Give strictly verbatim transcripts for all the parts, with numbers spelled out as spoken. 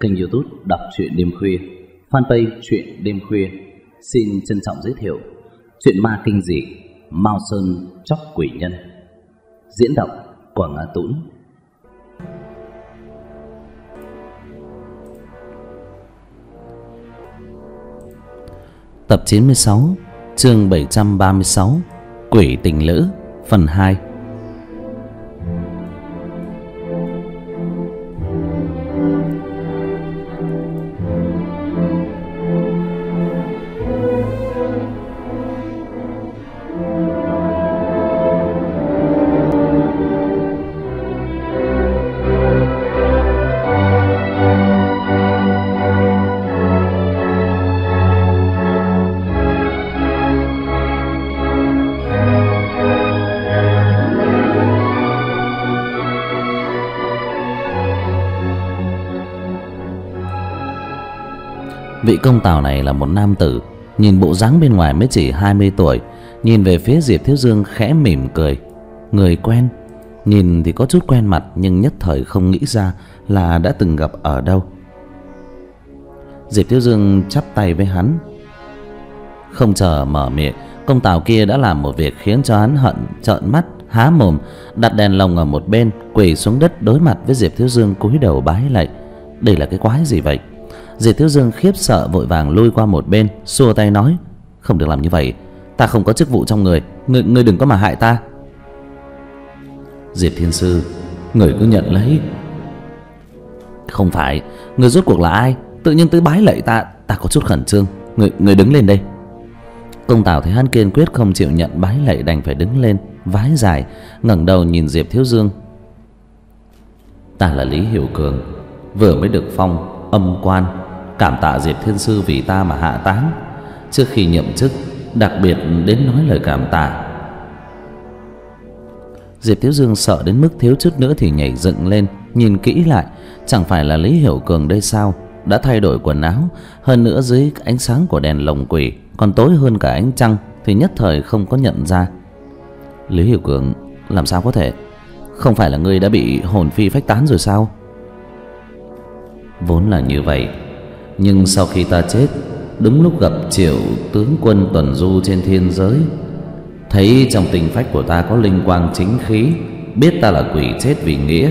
Kênh YouTube Đọc Truyện Đêm Khuya, fanpage Truyện Đêm Khuya xin trân trọng giới thiệu truyện ma kinh dị Mao Sơn Tróc Quỷ Nhân, diễn đọc Quàng A Tũn. Tập chín mươi sáu, chương bảy trăm ba mươi sáu, Quỷ Tình Lữ, phần hai. Vị công tào này là một nam tử, nhìn bộ dáng bên ngoài mới chỉ hai mươi tuổi, nhìn về phía Diệp Thiếu Dương khẽ mỉm cười. Người quen, nhìn thì có chút quen mặt nhưng nhất thời không nghĩ ra là đã từng gặp ở đâu. Diệp Thiếu Dương chắp tay với hắn. Không chờ mở miệng, công tào kia đã làm một việc khiến cho hắn hận trợn mắt há mồm, đặt đèn lồng ở một bên, quỳ xuống đất đối mặt với Diệp Thiếu Dương cúi đầu bái lạy. Đây là cái quái gì vậy? Diệp Thiếu Dương khiếp sợ vội vàng lui qua một bên, xua tay nói: "Không được làm như vậy, ta không có chức vụ trong người, ngươi ngươi đừng có mà hại ta." "Diệp Thiên Sư, người cứ nhận lấy." "Không phải, người rốt cuộc là ai, tự nhiên tới bái lạy ta, ta có chút khẩn trương, người người đứng lên đây." Công tào thấy hắn kiên quyết không chịu nhận bái lạy đành phải đứng lên, vái dài, ngẩng đầu nhìn Diệp Thiếu Dương. "Ta là Lý Hiểu Cường, vừa mới được phong âm quan, cảm tạ Diệp Thiên Sư vì ta mà hạ táng, trước khi nhậm chức đặc biệt đến nói lời cảm tạ." Diệp Thiếu Dương sợ đến mức thiếu chút nữa thì nhảy dựng lên, nhìn kỹ lại chẳng phải là Lý Hiểu Cường đây sao? Đã thay đổi quần áo, hơn nữa dưới ánh sáng của đèn lồng quỷ còn tối hơn cả ánh trăng thì nhất thời không có nhận ra. "Lý Hiểu Cường, làm sao có thể? Không phải là ngươi đã bị hồn phi phách tán rồi sao?" "Vốn là như vậy, nhưng sau khi ta chết, đúng lúc gặp Triệu tướng quân tuần du trên thiên giới, thấy trong tình phách của ta có linh quang chính khí, biết ta là quỷ chết vì nghĩa,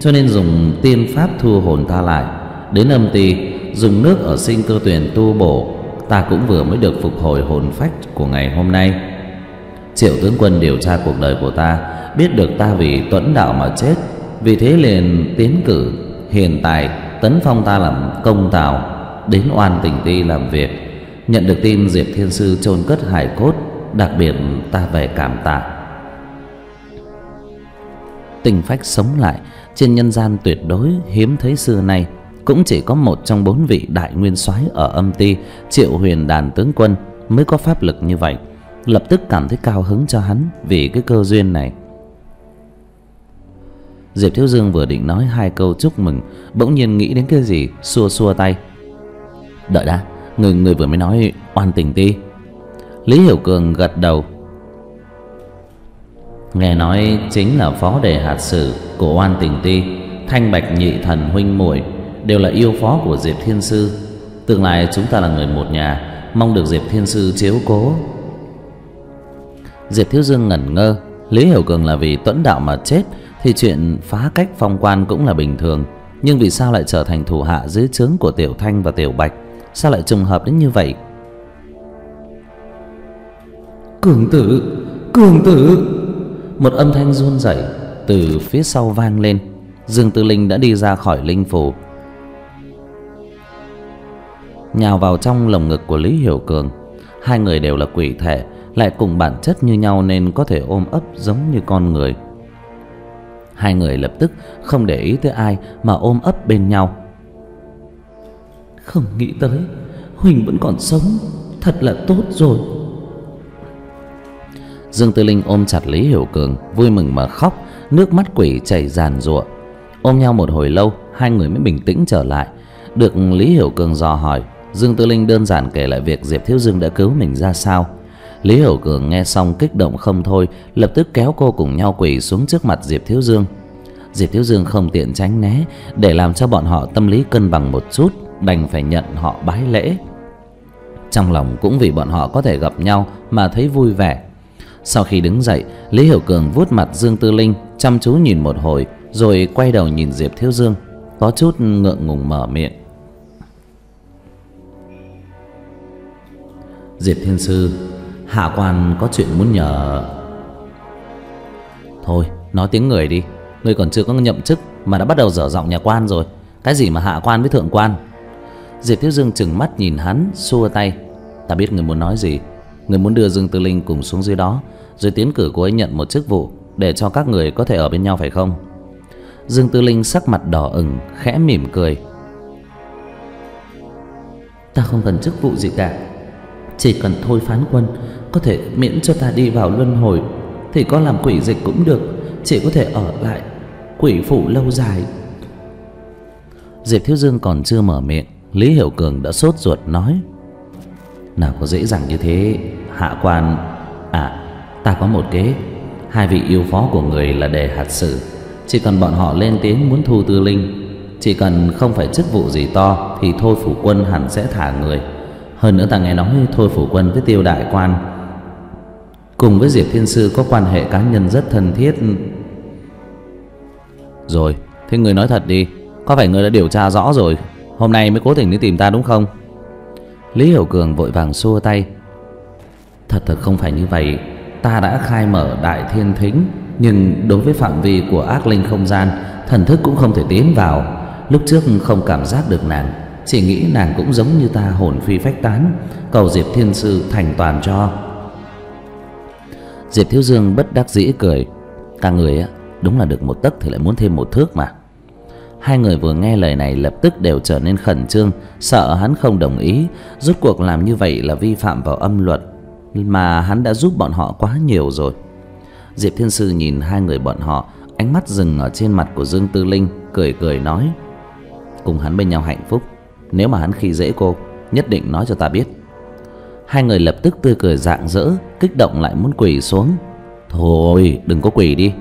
cho nên dùng tiên pháp thu hồn ta lại, đến âm ti dùng nước ở sinh cơ tuyển tu bổ, ta cũng vừa mới được phục hồi hồn phách của ngày hôm nay. Triệu tướng quân điều tra cuộc đời của ta, biết được ta vì tuẫn đạo mà chết, vì thế liền tiến cử hiền tài, tấn phong ta làm công tào, đến Oan Tỉnh Ti làm việc. Nhận được tin Diệp Thiên Sư chôn cất hài cốt, đặc biệt ta về cảm tạ." Tình phách sống lại trên nhân gian tuyệt đối hiếm thấy, xưa nay cũng chỉ có một trong bốn vị đại nguyên soái ở âm ti, Triệu Huyền Đàn tướng quân mới có pháp lực như vậy. Lập tức cảm thấy cao hứng cho hắn vì cái cơ duyên này. Diệp Thiếu Dương vừa định nói hai câu chúc mừng, bỗng nhiên nghĩ đến cái gì, xua xua tay: "Đợi đã, người người vừa mới nói Oan Tỉnh Ti." Lý Hiểu Cường gật đầu: "Nghe nói chính là phó đề hạt sử của Oan Tỉnh Ti, Thanh Bạch Nhị Thần huynh muội đều là yêu phó của Diệp Thiên Sư, tương lai chúng ta là người một nhà, mong được Diệp Thiên Sư chiếu cố." Diệp Thiếu Dương ngẩn ngơ. Lý Hiểu Cường là vì tuẫn đạo mà chết thì chuyện phá cách phong quan cũng là bình thường, nhưng vì sao lại trở thành thủ hạ dưới trướng của Tiểu Thanh và Tiểu Bạch? Sao lại trùng hợp đến như vậy? "Cường tử, Cường tử!" Một âm thanh run rẩy từ phía sau vang lên. Dương Tư Linh đã đi ra khỏi linh phủ, nhào vào trong lồng ngực của Lý Hiểu Cường. Hai người đều là quỷ thể, lại cùng bản chất như nhau nên có thể ôm ấp giống như con người. Hai người lập tức không để ý tới ai mà ôm ấp bên nhau. "Không nghĩ tới Huỳnh vẫn còn sống, thật là tốt rồi." Dương Tư Linh ôm chặt Lý Hiểu Cường, vui mừng mà khóc, nước mắt quỷ chảy ràn rụa. Ôm nhau một hồi lâu, hai người mới bình tĩnh trở lại. Được Lý Hiểu Cường dò hỏi, Dương Tư Linh đơn giản kể lại việc Diệp Thiếu Dương đã cứu mình ra sao. Lý Hiểu Cường nghe xong kích động không thôi, lập tức kéo cô cùng nhau quỳ xuống trước mặt Diệp Thiếu Dương. Diệp Thiếu Dương không tiện tránh né, để làm cho bọn họ tâm lý cân bằng một chút, đành phải nhận họ bái lễ. Trong lòng cũng vì bọn họ có thể gặp nhau mà thấy vui vẻ. Sau khi đứng dậy, Lý Hiểu Cường vuốt mặt Dương Tư Linh, chăm chú nhìn một hồi, rồi quay đầu nhìn Diệp Thiếu Dương, có chút ngượng ngùng mở miệng. Diệp Thiên Sư, hạ quan có chuyện muốn nhờ. Thôi, nói tiếng người đi. Ngươi còn chưa có nhậm chức mà đã bắt đầu dở giọng nhà quan rồi. Cái gì mà hạ quan với thượng quan? Diệp Thiếu Dương trừng mắt nhìn hắn, xua tay. Ta biết người muốn nói gì. Người muốn đưa Dương Tư Linh cùng xuống dưới đó, rồi tiến cử cô ấy nhận một chức vụ, để cho các người có thể ở bên nhau phải không? Dương Tư Linh sắc mặt đỏ ửng, khẽ mỉm cười. Ta không cần chức vụ gì cả, chỉ cần thôi phán quân có thể miễn cho ta đi vào luân hồi, thì có làm quỷ dịch cũng được, chỉ có thể ở lại quỷ phủ lâu dài. Diệp Thiếu Dương còn chưa mở miệng, Lý Hiểu Cường đã sốt ruột nói. Nào có dễ dàng như thế, hạ quan. À, ta có một kế. Hai vị yêu phó của người là đề hạt sử, chỉ cần bọn họ lên tiếng muốn thu Tư Linh, chỉ cần không phải chức vụ gì to, thì thôi phủ quân hẳn sẽ thả người. Hơn nữa ta nghe nói thôi phủ quân với Tiêu đại quan cùng với Diệp Thiên Sư có quan hệ cá nhân rất thân thiết. Rồi, thế người nói thật đi, có phải người đã điều tra rõ rồi, hôm nay mới cố tình đi tìm ta đúng không? Lý Hiểu Cường vội vàng xua tay. Thật thật không phải như vậy. Ta đã khai mở Đại Thiên Thính, nhưng đối với phạm vi của ác linh không gian, thần thức cũng không thể tiến vào. Lúc trước không cảm giác được nàng, chỉ nghĩ nàng cũng giống như ta hồn phi phách tán, cầu Diệp Thiên Sư thành toàn cho. Diệp Thiếu Dương bất đắc dĩ cười. Cả người á, đúng là được một tấc thì lại muốn thêm một thước mà. Hai người vừa nghe lời này lập tức đều trở nên khẩn trương, sợ hắn không đồng ý. Rốt cuộc làm như vậy là vi phạm vào âm luật, mà hắn đã giúp bọn họ quá nhiều rồi. Diệp Thiên Sư nhìn hai người bọn họ, ánh mắt dừng ở trên mặt của Dương Tư Linh, cười cười nói. Cùng hắn bên nhau hạnh phúc, nếu mà hắn khi dễ cô, nhất định nói cho ta biết. Hai người lập tức tươi cười rạng rỡ, kích động lại muốn quỳ xuống. Thôi đừng có quỳ đi.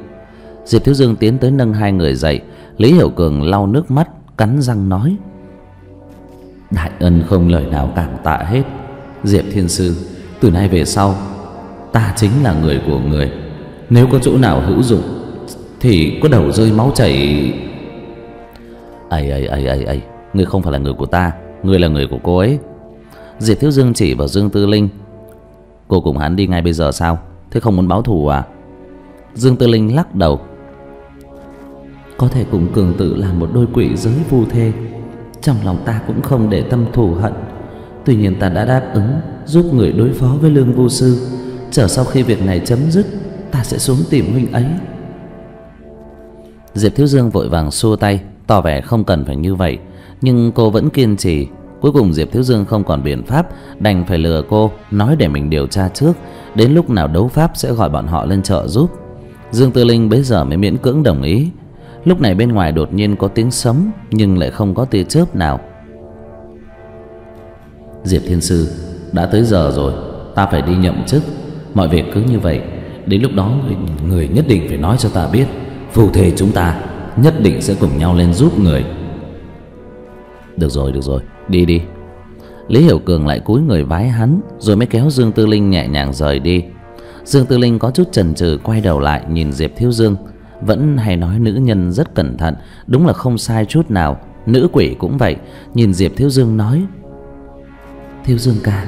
Diệp Thiếu Dương tiến tới nâng hai người dậy. Lý Hiểu Cường lau nước mắt, cắn răng nói. Đại ân không lời nào cảm tạ hết. Diệp Thiên Sư, từ nay về sau ta chính là người của người, nếu có chỗ nào hữu dụng thì có đầu rơi máu chảy. Ấy ấy ấy ấy ấy, ngươi không phải là người của ta, ngươi là người của cô ấy. Diệp Thiếu Dương chỉ vào Dương Tư Linh. Cô cùng hắn đi ngay bây giờ sao? Thế không muốn báo thù à? Dương Tư Linh lắc đầu. Có thể cùng Cường Tử làm một đôi quỷ giới vu thê, trong lòng ta cũng không để tâm thù hận. Tuy nhiên ta đã đáp ứng giúp người đối phó với Lương Vũ Sư, chờ sau khi việc này chấm dứt, ta sẽ xuống tìm huynh ấy. Diệp Thiếu Dương vội vàng xua tay, tỏ vẻ không cần phải như vậy, nhưng cô vẫn kiên trì. Cuối cùng Diệp Thiếu Dương không còn biện pháp, đành phải lừa cô, nói để mình điều tra trước, đến lúc nào đấu pháp sẽ gọi bọn họ lên chợ giúp. Dương Tư Linh bấy giờ mới miễn cưỡng đồng ý. Lúc này bên ngoài đột nhiên có tiếng sấm, nhưng lại không có tia chớp nào. Diệp Thiên Sư, đã tới giờ rồi, ta phải đi nhậm chức. Mọi việc cứ như vậy, đến lúc đó người, người nhất định phải nói cho ta biết. Phù thề chúng ta nhất định sẽ cùng nhau lên giúp người. Được rồi, được rồi, đi đi. Lý Hiểu Cường lại cúi người vái hắn, rồi mới kéo Dương Tư Linh nhẹ nhàng rời đi. Dương Tư Linh có chút chần chừ quay đầu lại nhìn Diệp Thiếu Dương. Vẫn hay nói nữ nhân rất cẩn thận, đúng là không sai chút nào. Nữ quỷ cũng vậy, nhìn Diệp Thiếu Dương nói. Thiếu Dương ca,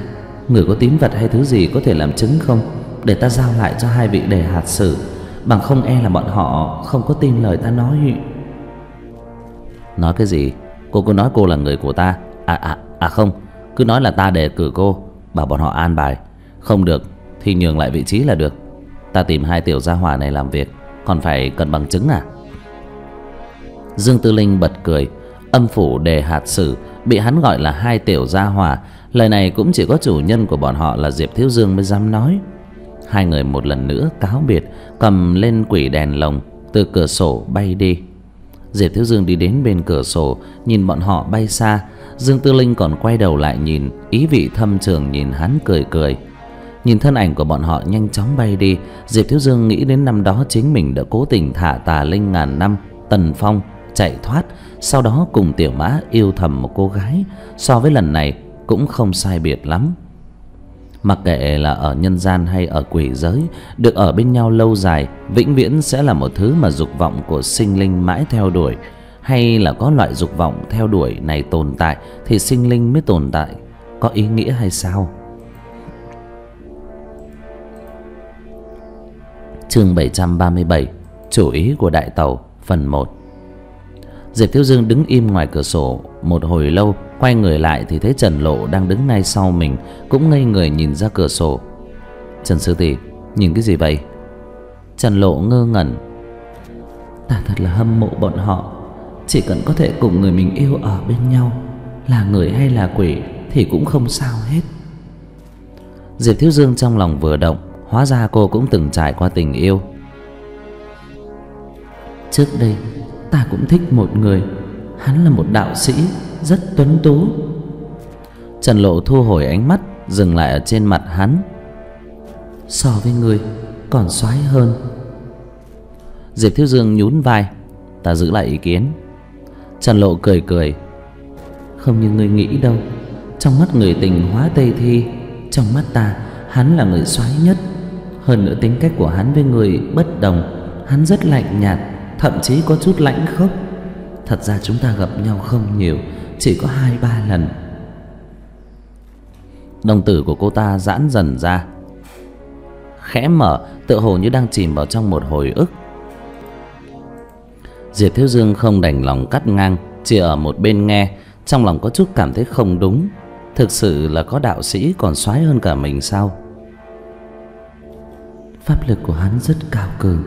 người có tín vật hay thứ gì có thể làm chứng không, để ta giao lại cho hai vị đề hạt sử, bằng không e là bọn họ không có tin lời ta nói. Nói cái gì? Cô cứ nói cô là người của ta. À à à không, cứ nói là ta đề cử cô, bảo bọn họ an bài. Không được thì nhường lại vị trí là được. Ta tìm hai tiểu gia hỏa này làm việc, còn phải cần bằng chứng à? Dương Tư Linh bật cười. Âm phủ đề hạt sử bị hắn gọi là hai tiểu gia hỏa, lời này cũng chỉ có chủ nhân của bọn họ là Diệp Thiếu Dương mới dám nói. Hai người một lần nữa cáo biệt, cầm lên quỷ đèn lồng từ cửa sổ bay đi. Diệp Thiếu Dương đi đến bên cửa sổ nhìn bọn họ bay xa. Dương Tư Linh còn quay đầu lại nhìn, ý vị thâm trường nhìn hắn cười cười. Nhìn thân ảnh của bọn họ nhanh chóng bay đi, Diệp Thiếu Dương nghĩ đến năm đó chính mình đã cố tình thả tà linh ngàn năm, Tần Phong chạy thoát, sau đó cùng Tiểu Mã yêu thầm một cô gái, so với lần này cũng không sai biệt lắm. Mặc kệ là ở nhân gian hay ở quỷ giới, được ở bên nhau lâu dài vĩnh viễn sẽ là một thứ mà dục vọng của sinh linh mãi theo đuổi. Hay là có loại dục vọng theo đuổi này tồn tại thì sinh linh mới tồn tại, có ý nghĩa hay sao? Chương bảy trăm ba mươi bảy, chủ ý của Đại Tàu, phần một. Diệp Thiếu Dương đứng im ngoài cửa sổ một hồi lâu, quay người lại thì thấy Trần Lộ đang đứng ngay sau mình, cũng ngây người nhìn ra cửa sổ. "Trần sư tỷ, nhìn cái gì vậy?" Trần Lộ ngơ ngẩn. "Ta thật là hâm mộ bọn họ, chỉ cần có thể cùng người mình yêu ở bên nhau, là người hay là quỷ thì cũng không sao hết." Diệp Thiếu Dương trong lòng vừa động, hóa ra cô cũng từng trải qua tình yêu. "Trước đây ta cũng thích một người, hắn là một đạo sĩ rất tuấn tú." Trần Lộ thu hồi ánh mắt, dừng lại ở trên mặt hắn. "So với người còn xoái hơn." Diệp Thiếu Dương nhún vai. "Ta giữ lại ý kiến." Trần Lộ cười cười. "Không như người nghĩ đâu, trong mắt người tình hóa Tây Thi, trong mắt ta hắn là người xoái nhất. Hơn nữa tính cách của hắn với người bất đồng, hắn rất lạnh nhạt, thậm chí có chút lãnh khốc. Thật ra chúng ta gặp nhau không nhiều, chỉ có hai ba lần." Đồng tử của cô ta giãn dần ra, khẽ mở, tựa hồ như đang chìm vào trong một hồi ức. Diệp Thiếu Dương không đành lòng cắt ngang, chỉ ở một bên nghe, trong lòng có chút cảm thấy không đúng. Thực sự là có đạo sĩ còn soái hơn cả mình sao? "Pháp lực của hắn rất cao cường,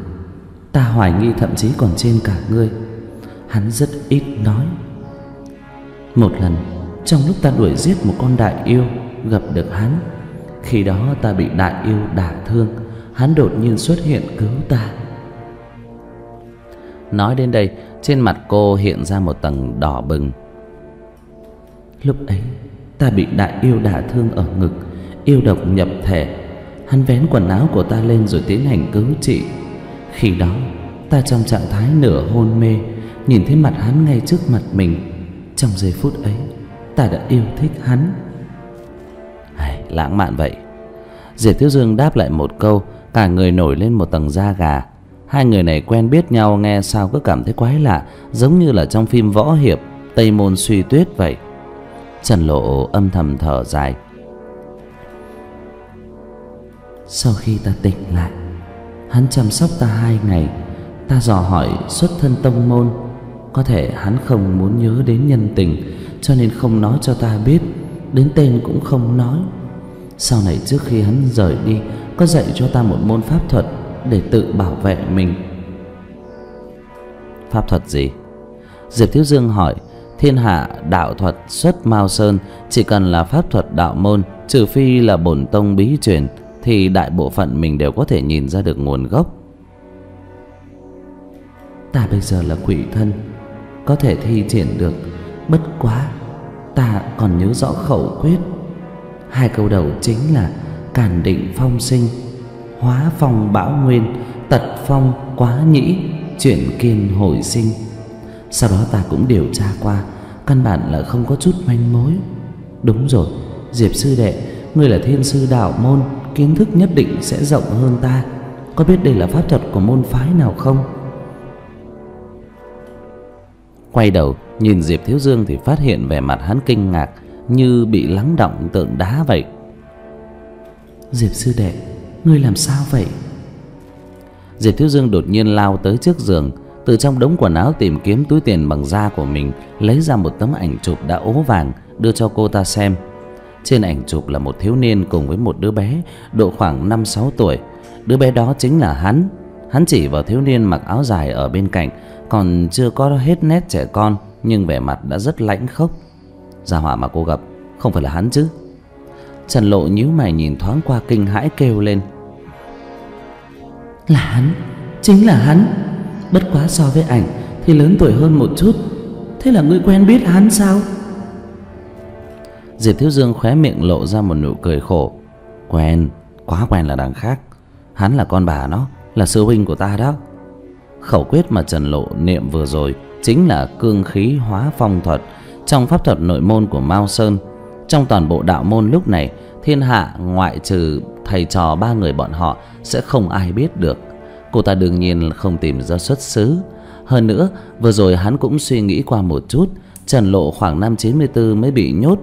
ta hoài nghi thậm chí còn trên cả ngươi. Hắn rất ít nói. Một lần trong lúc ta đuổi giết một con đại yêu gặp được hắn, khi đó ta bị đại yêu đả thương, hắn đột nhiên xuất hiện cứu ta." Nói đến đây, trên mặt cô hiện ra một tầng đỏ bừng. "Lúc ấy ta bị đại yêu đả thương ở ngực, yêu độc nhập thể, hắn vén quần áo của ta lên rồi tiến hành cứu trị. Khi đó ta trong trạng thái nửa hôn mê, nhìn thấy mặt hắn ngay trước mặt mình. Trong giây phút ấy ta đã yêu thích hắn." "Hay, lãng mạn vậy." Diệp Thiếu Dương đáp lại một câu, cả người nổi lên một tầng da gà. Hai người này quen biết nhau nghe sao cứ cảm thấy quái lạ, giống như là trong phim võ hiệp Tây Môn Suy Tuyết vậy. Trần Lộ âm thầm thở dài. "Sau khi ta tỉnh lại, hắn chăm sóc ta hai ngày. Ta dò hỏi xuất thân tông môn, có thể hắn không muốn nhớ đến nhân tình, cho nên không nói cho ta biết, đến tên cũng không nói. Sau này trước khi hắn rời đi, có dạy cho ta một môn pháp thuật để tự bảo vệ mình." "Pháp thuật gì?" Diệp Thiếu Dương hỏi. "Thiên hạ đạo thuật xuất Mao Sơn, chỉ cần là pháp thuật đạo môn, trừ phi là bổn tông bí truyền, thì đại bộ phận mình đều có thể nhìn ra được nguồn gốc." "Ta bây giờ là quỷ thân, có thể thi triển được. Bất quá ta còn nhớ rõ khẩu quyết. Hai câu đầu chính là càn định phong sinh, hóa phong bão nguyên, tật phong quá nhĩ, chuyển kiên hồi sinh. Sau đó ta cũng điều tra qua, căn bản là không có chút manh mối. Đúng rồi, Diệp sư đệ, ngươi là thiên sư đạo môn, kiến thức nhất định sẽ rộng hơn ta. Có biết đây là pháp thuật của môn phái nào không?" Quay đầu nhìn Diệp Thiếu Dương thì phát hiện vẻ mặt hắn kinh ngạc, như bị lắng đọng tượng đá vậy. "Diệp sư đệ, ngươi làm sao vậy?" Diệp Thiếu Dương đột nhiên lao tới trước giường, từ trong đống quần áo tìm kiếm túi tiền bằng da của mình, lấy ra một tấm ảnh chụp đã ố vàng đưa cho cô ta xem. Trên ảnh chụp là một thiếu niên cùng với một đứa bé độ khoảng năm sáu tuổi. Đứa bé đó chính là hắn. Hắn chỉ vào thiếu niên mặc áo dài ở bên cạnh, còn chưa có hết nét trẻ con, nhưng vẻ mặt đã rất lãnh khốc. "Gia hỏa mà cô gặp không phải là hắn chứ?" Trần Lộ nhíu mày nhìn thoáng qua, kinh hãi kêu lên. "Là hắn, chính là hắn. Bất quá so với ảnh thì lớn tuổi hơn một chút. Thế là ngươi quen biết hắn sao?" Diệp Thiếu Dương khóe miệng lộ ra một nụ cười khổ. "Quen, quá quen là đằng khác. Hắn là con bà nó, là sư huynh của ta đó." Khẩu quyết mà Trần Lộ niệm vừa rồi chính là Cương Khí Hóa Phong Thuật, trong pháp thuật nội môn của Mao Sơn. Trong toàn bộ đạo môn lúc này, thiên hạ ngoại trừ thầy trò ba người bọn họ sẽ không ai biết được. Cô ta đương nhiên không tìm ra xuất xứ. Hơn nữa, vừa rồi hắn cũng suy nghĩ qua một chút, Trần Lộ khoảng năm chín mươi tư mới bị nhốt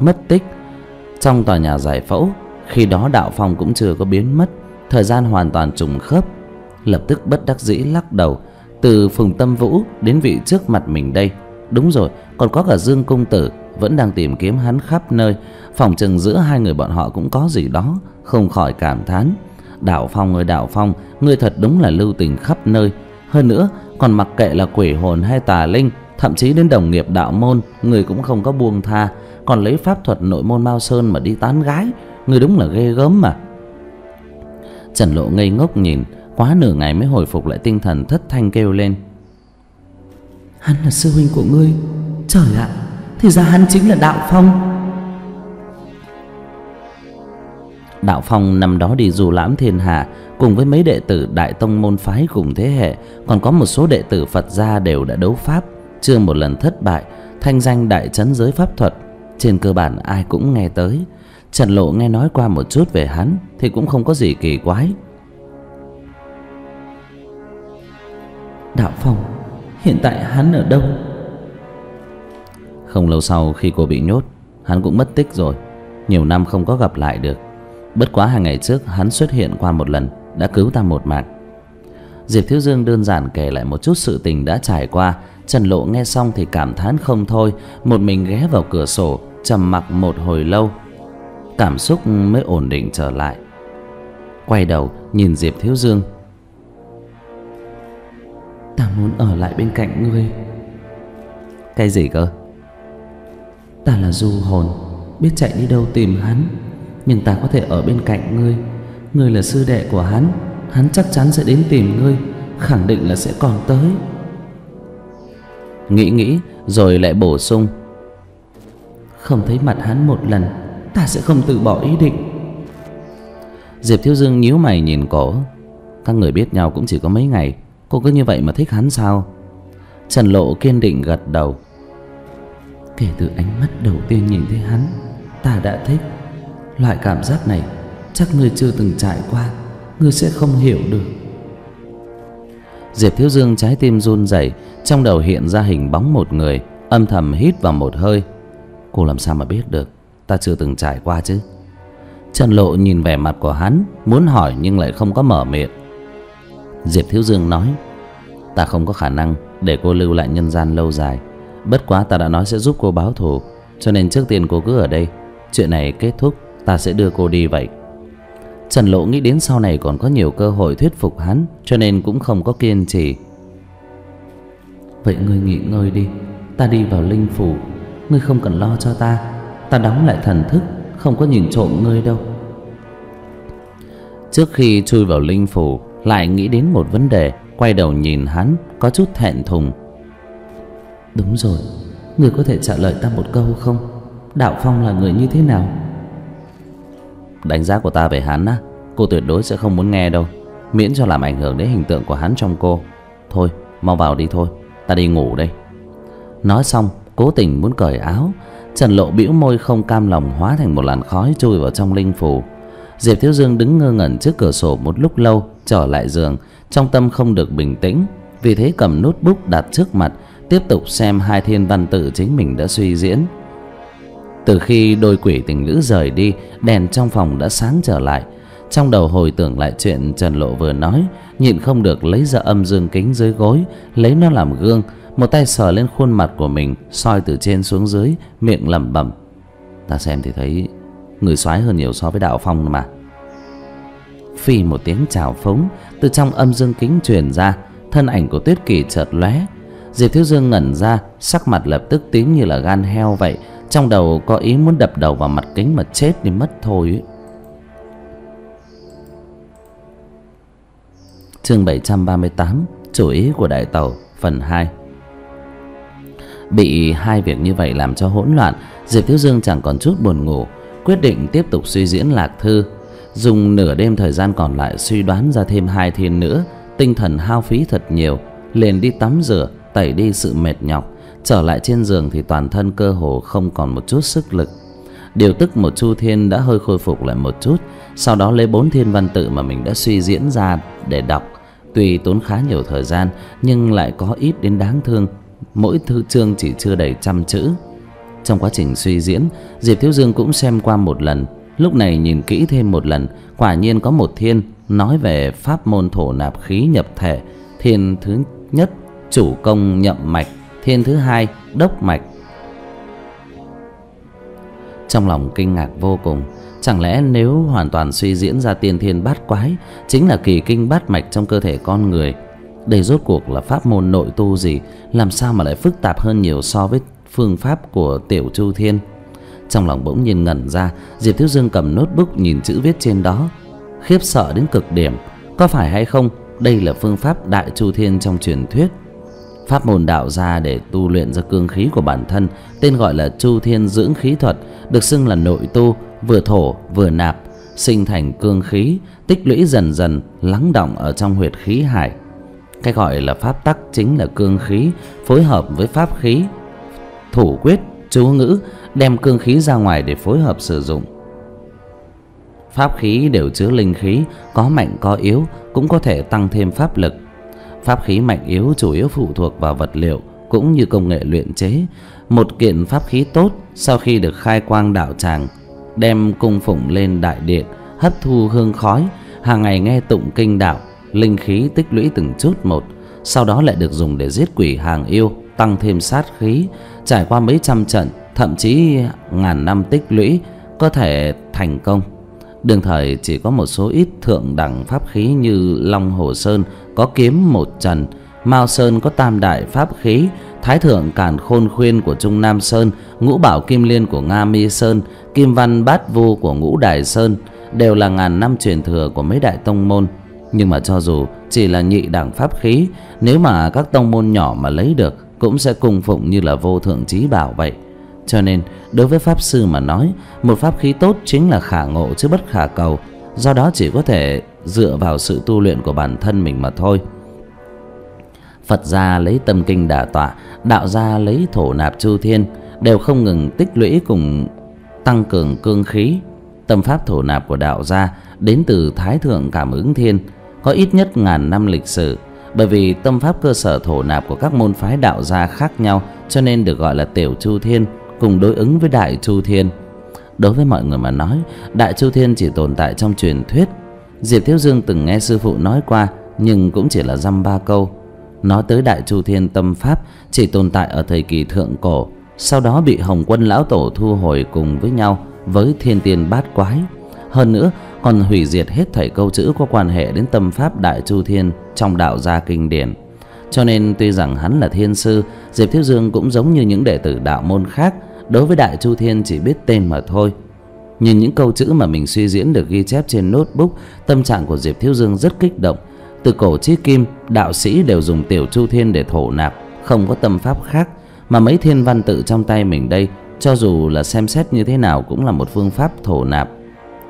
mất tích trong tòa nhà giải phẫu. Khi đó đạo phong cũng chưa có biến mất, thời gian hoàn toàn trùng khớp. Lập tức bất đắc dĩ lắc đầu, từ Phùng Tâm Vũ đến vị trước mặt mình đây. Đúng rồi, còn có cả Dương Công Tử vẫn đang tìm kiếm hắn khắp nơi, phòng chừng giữa hai người bọn họ cũng có gì đó. Không khỏi cảm thán, đạo phong ơi đạo phong, ngươi thật đúng là lưu tình khắp nơi. Hơn nữa còn mặc kệ là quỷ hồn hay tà linh, thậm chí đến đồng nghiệp đạo môn, người cũng không có buông tha, còn lấy pháp thuật nội môn Mao Sơn mà đi tán gái, người đúng là ghê gớm mà. Trần Lộ ngây ngốc nhìn, quá nửa ngày mới hồi phục lại tinh thần, thất thanh kêu lên: hắn là sư huynh của ngươi? Trời ạ, thì ra hắn chính là đạo phong. Đạo phong năm đó đi du lãm thiên hạ, cùng với mấy đệ tử đại tông môn phái cùng thế hệ, còn có một số đệ tử Phật gia đều đã đấu pháp, chưa một lần thất bại, thanh danh đại trấn giới pháp thuật, trên cơ bản ai cũng nghe tới. Trần Lộ nghe nói qua một chút về hắn thì cũng không có gì kỳ quái. Đạo phong, hiện tại hắn ở đâu? Không lâu sau khi cô bị nhốt, hắn cũng mất tích rồi, nhiều năm không có gặp lại được. Bất quá hai ngày trước hắn xuất hiện qua một lần, đã cứu ta một mạng. Diệp Thiếu Dương đơn giản kể lại một chút sự tình đã trải qua. Trần Lộ nghe xong thì cảm thán không thôi, một mình ghé vào cửa sổ trầm mặc một hồi lâu, cảm xúc mới ổn định trở lại. Quay đầu nhìn Diệp Thiếu Dương: ta muốn ở lại bên cạnh ngươi. Cái gì cơ? Ta là du hồn, biết chạy đi đâu tìm hắn, nhưng ta có thể ở bên cạnh ngươi. Ngươi là sư đệ của hắn, hắn chắc chắn sẽ đến tìm ngươi, khẳng định là sẽ còn tới. Nghĩ nghĩ rồi lại bổ sung: không thấy mặt hắn một lần, ta sẽ không từ bỏ ý định. Diệp Thiếu Dương nhíu mày nhìn cổ: các người biết nhau cũng chỉ có mấy ngày, cô cứ như vậy mà thích hắn sao? Trần Lộ kiên định gật đầu: kể từ ánh mắt đầu tiên nhìn thấy hắn, ta đã thích. Loại cảm giác này chắc ngươi chưa từng trải qua, ngươi sẽ không hiểu được. Diệp Thiếu Dương trái tim run rẩy, trong đầu hiện ra hình bóng một người, âm thầm hít vào một hơi: cô làm sao mà biết được, ta chưa từng trải qua chứ. Trần Lộ nhìn vẻ mặt của hắn, muốn hỏi nhưng lại không có mở miệng. Diệp Thiếu Dương nói: ta không có khả năng để cô lưu lại nhân gian lâu dài, bất quá ta đã nói sẽ giúp cô báo thù, cho nên trước tiên cô cứ ở đây, chuyện này kết thúc ta sẽ đưa cô đi vậy. Trần Lộ nghĩ đến sau này còn có nhiều cơ hội thuyết phục hắn, cho nên cũng không có kiên trì. Vậy ngươi nghỉ ngơi đi, ta đi vào linh phủ, ngươi không cần lo cho ta, ta đóng lại thần thức, không có nhìn trộm ngươi đâu. Trước khi chui vào linh phủ lại nghĩ đến một vấn đề, quay đầu nhìn hắn có chút thẹn thùng: đúng rồi, ngươi có thể trả lời ta một câu không? Đạo phong là người như thế nào? Đánh giá của ta về hắn á, cô tuyệt đối sẽ không muốn nghe đâu, miễn cho làm ảnh hưởng đến hình tượng của hắn trong cô. Thôi mau vào đi thôi, ta đi ngủ đây. Nói xong cố tình muốn cởi áo. Trần Lộ bĩu môi không cam lòng, hóa thành một làn khói chui vào trong linh phủ. Diệp Thiếu Dương đứng ngơ ngẩn trước cửa sổ một lúc lâu, trở lại giường, trong tâm không được bình tĩnh, vì thế cầm nút bút đặt trước mặt, tiếp tục xem hai thiên văn tự chính mình đã suy diễn. Từ khi đôi quỷ tình lữ rời đi, đèn trong phòng đã sáng trở lại. Trong đầu hồi tưởng lại chuyện Trần Lộ vừa nói, nhịn không được lấy ra âm dương kính dưới gối, lấy nó làm gương, một tay sờ lên khuôn mặt của mình, soi từ trên xuống dưới, miệng lẩm bẩm: ta xem thì thấy người soái hơn nhiều so với đạo phong mà. Phì một tiếng trào phúng từ trong âm dương kính truyền ra, thân ảnh của Tuyết Kỳ chợt lóe. Diệp Thiếu Dương ngẩn ra, sắc mặt lập tức tím như là gan heo vậy, trong đầu có ý muốn đập đầu vào mặt kính mà chết đi mất thôi ấy. Chương bảy trăm ba mươi tám, chủ ý của Đại Tẩu phần hai. Bị hai việc như vậy làm cho hỗn loạn, Diệp Thiếu Dương chẳng còn chút buồn ngủ, quyết định tiếp tục suy diễn lạc thư, dùng nửa đêm thời gian còn lại suy đoán ra thêm hai thiên nữa, tinh thần hao phí thật nhiều, liền đi tắm rửa, tẩy đi sự mệt nhọc. Trở lại trên giường thì toàn thân cơ hồ không còn một chút sức lực. Điều tức một chu thiên đã hơi khôi phục lại một chút, sau đó lấy bốn thiên văn tự mà mình đã suy diễn ra để đọc. Tuy tốn khá nhiều thời gian nhưng lại có ít đến đáng thương, mỗi thư chương chỉ chưa đầy trăm chữ. Trong quá trình suy diễn, Diệp Thiếu Dương cũng xem qua một lần, lúc này nhìn kỹ thêm một lần, quả nhiên có một thiên nói về pháp môn thổ nạp khí nhập thể. Thiên thứ nhất chủ công nhậm mạch, thiên thứ hai đốc mạch. Trong lòng kinh ngạc vô cùng, chẳng lẽ nếu hoàn toàn suy diễn ra tiên thiên bát quái chính là kỳ kinh bát mạch trong cơ thể con người? Đây rốt cuộc là pháp môn nội tu gì, làm sao mà lại phức tạp hơn nhiều so với phương pháp của Tiểu Chu Thiên? Trong lòng bỗng nhiên ngẩn ra, Diệp Thiếu Dương cầm notebook nhìn chữ viết trên đó, khiếp sợ đến cực điểm. Có phải hay không đây là phương pháp Đại Chu Thiên trong truyền thuyết? Pháp môn đạo ra để tu luyện ra cương khí của bản thân, tên gọi là Chu Thiên dưỡng khí thuật, được xưng là nội tu, vừa thổ vừa nạp, sinh thành cương khí, tích lũy dần dần, lắng đọng ở trong huyệt khí hải. Cái gọi là pháp tắc chính là cương khí, phối hợp với pháp khí, thủ quyết, chú ngữ, đem cương khí ra ngoài để phối hợp sử dụng. Pháp khí đều chứa linh khí, có mạnh có yếu, cũng có thể tăng thêm pháp lực. Pháp khí mạnh yếu chủ yếu phụ thuộc vào vật liệu cũng như công nghệ luyện chế. Một kiện pháp khí tốt sau khi được khai quang đạo tràng, đem cung phụng lên đại điện, hấp thu hương khói, hàng ngày nghe tụng kinh đạo, linh khí tích lũy từng chút một, sau đó lại được dùng để giết quỷ hàng yêu, tăng thêm sát khí. Trải qua mấy trăm trận, thậm chí ngàn năm tích lũy, có thể thành công. Đương thời chỉ có một số ít thượng đẳng pháp khí như Long Hổ Sơn có kiếm một trần, Mao Sơn có tam đại pháp khí, Thái Thượng Càn Khôn Khuyên của Trung Nam Sơn, Ngũ Bảo Kim Liên của Nga Mi Sơn, Kim Văn Bát Vu của Ngũ Đài Sơn, đều là ngàn năm truyền thừa của mấy đại tông môn. Nhưng mà cho dù chỉ là nhị đẳng pháp khí, nếu mà các tông môn nhỏ mà lấy được cũng sẽ cung phụng như là vô thượng trí bảo vậy. Cho nên đối với pháp sư mà nói, một pháp khí tốt chính là khả ngộ chứ bất khả cầu, do đó chỉ có thể dựa vào sự tu luyện của bản thân mình mà thôi. Phật gia lấy tâm kinh đả tọa, đạo gia lấy thổ nạp chu thiên, đều không ngừng tích lũy cùng tăng cường cương khí. Tâm pháp thổ nạp của đạo gia đến từ Thái Thượng Cảm Ứng Thiên, có ít nhất ngàn năm lịch sử. Bởi vì tâm pháp cơ sở thổ nạp của các môn phái đạo gia khác nhau, cho nên được gọi là Tiểu Chu Thiên, cùng đối ứng với Đại Chu Thiên. Đối với mọi người mà nói, Đại Chu Thiên chỉ tồn tại trong truyền thuyết. Diệp Thiếu Dương từng nghe sư phụ nói qua, nhưng cũng chỉ là dăm ba câu. Nói tới Đại Chu Thiên tâm pháp chỉ tồn tại ở thời kỳ thượng cổ, sau đó bị Hồng Quân Lão Tổ thu hồi cùng với nhau với thiên tiên bát quái. Hơn nữa còn hủy diệt hết thảy câu chữ có quan hệ đến tâm pháp Đại Chu Thiên trong đạo gia kinh điển. Cho nên tuy rằng hắn là thiên sư, Diệp Thiếu Dương cũng giống như những đệ tử đạo môn khác, đối với Đại Chu Thiên chỉ biết tên mà thôi. Nhìn những câu chữ mà mình suy diễn được ghi chép trên notebook, tâm trạng của Diệp Thiếu Dương rất kích động. Từ cổ chí kim, đạo sĩ đều dùng Tiểu Chu Thiên để thổ nạp, không có tâm pháp khác. Mà mấy thiên văn tự trong tay mình đây, cho dù là xem xét như thế nào cũng là một phương pháp thổ nạp,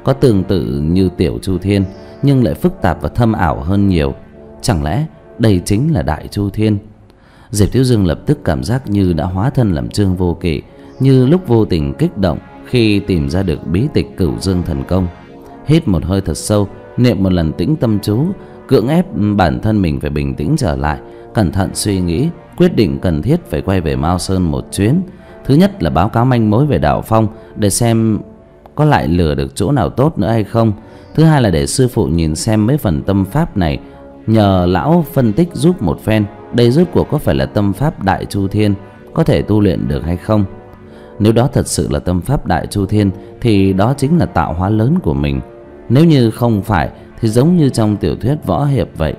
có tương tự như Tiểu Chu Thiên nhưng lại phức tạp và thâm ảo hơn nhiều. Chẳng lẽ đây chính là Đại Chu Thiên? Diệp Thiếu Dương lập tức cảm giác như đã hóa thân làm Trương Vô Kỵ, như lúc vô tình kích động khi tìm ra được bí tịch Cửu Dương Thần Công. Hít một hơi thật sâu, niệm một lần tĩnh tâm chú, cưỡng ép bản thân mình phải bình tĩnh trở lại, cẩn thận suy nghĩ, quyết định cần thiết phải quay về Mao Sơn một chuyến. Thứ nhất là báo cáo manh mối về Đạo Phong để xem có lại lừa được chỗ nào tốt nữa hay không. Thứ hai là để sư phụ nhìn xem mấy phần tâm pháp này, nhờ lão phân tích giúp một phen, đây rốt cuộc có phải là tâm pháp Đại Chu Thiên, có thể tu luyện được hay không. Nếu đó thật sự là tâm pháp Đại Chu Thiên thì đó chính là tạo hóa lớn của mình. Nếu như không phải thì giống như trong tiểu thuyết võ hiệp vậy,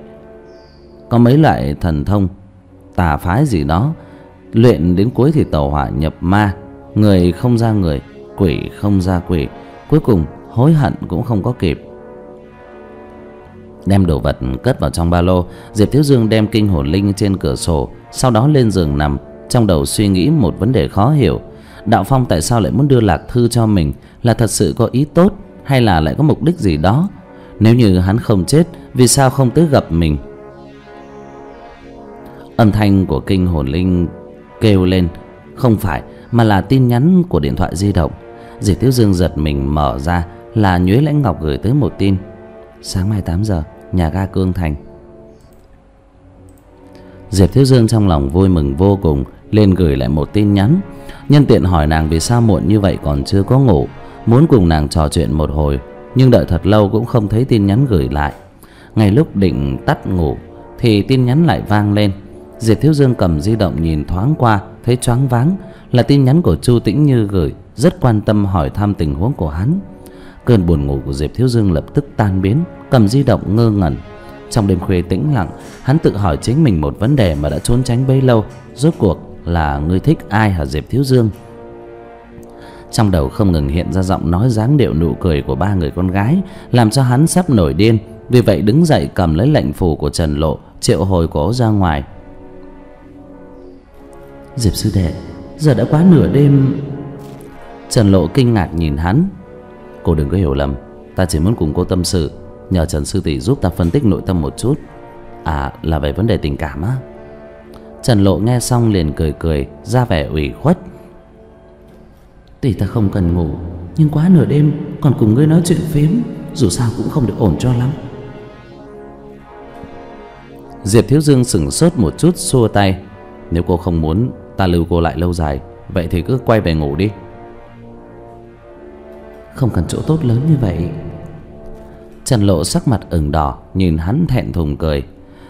có mấy loại thần thông tà phái gì đó, luyện đến cuối thì tẩu hỏa nhập ma, người không ra người, quỷ không ra quỷ, cuối cùng hối hận cũng không có kịp. Đem đồ vật cất vào trong ba lô, Diệp Thiếu Dương đem kinh hồn linh trên cửa sổ, sau đó lên giường nằm, trong đầu suy nghĩ một vấn đề khó hiểu. Đạo Phong tại sao lại muốn đưa lạc thư cho mình, là thật sự có ý tốt hay là lại có mục đích gì đó? Nếu như hắn không chết, vì sao không tới gặp mình? Âm thanh của kinh hồn linh kêu lên không phải mà là tin nhắn của điện thoại di động. Diệp Thiếu Dương giật mình mở ra, là Nhuyễn Lãnh Ngọc gửi tới một tin: sáng mai tám giờ, nhà ga Cương Thành. Diệp Thiếu Dương trong lòng vui mừng vô cùng, lên gửi lại một tin nhắn, nhân tiện hỏi nàng vì sao muộn như vậy còn chưa có ngủ, muốn cùng nàng trò chuyện một hồi. Nhưng đợi thật lâu cũng không thấy tin nhắn gửi lại. Ngay lúc định tắt ngủ thì tin nhắn lại vang lên. Diệp Thiếu Dương cầm di động nhìn thoáng qua, thấy choáng váng, là tin nhắn của Chu Tĩnh Như gửi, rất quan tâm hỏi thăm tình huống của hắn. Cơn buồn ngủ của Diệp Thiếu Dương lập tức tan biến, cầm di động ngơ ngẩn. Trong đêm khuya tĩnh lặng, hắn tự hỏi chính mình một vấn đề mà đã trốn tránh bấy lâu: rốt cuộc là ngươi thích ai hả Diệp Thiếu Dương? Trong đầu không ngừng hiện ra giọng nói, dáng điệu, nụ cười của ba người con gái, làm cho hắn sắp nổi điên. Vì vậy đứng dậy cầm lấy lệnh phù của Trần Lộ, triệu hồi cổ ra ngoài. Diệp sư đệ, giờ đã quá nửa đêm. Trần Lộ kinh ngạc nhìn hắn. Cô đừng có hiểu lầm, ta chỉ muốn cùng cô tâm sự, nhờ Trần sư tỷ giúp ta phân tích nội tâm một chút. À, là về vấn đề tình cảm á? Trần Lộ nghe xong liền cười cười, ra vẻ ủy khuất. Tỷ ta không cần ngủ, nhưng quá nửa đêm còn cùng ngươi nói chuyện phiếm, dù sao cũng không được ổn cho lắm. Diệp Thiếu Dương sững sốt một chút, xua tay. Nếu cô không muốn ta lưu cô lại lâu dài, vậy thì cứ quay về ngủ đi. Không cần chỗ tốt lớn như vậy. Trần Lộ sắc mặt ửng đỏ, nhìn hắn thẹn thùng cười.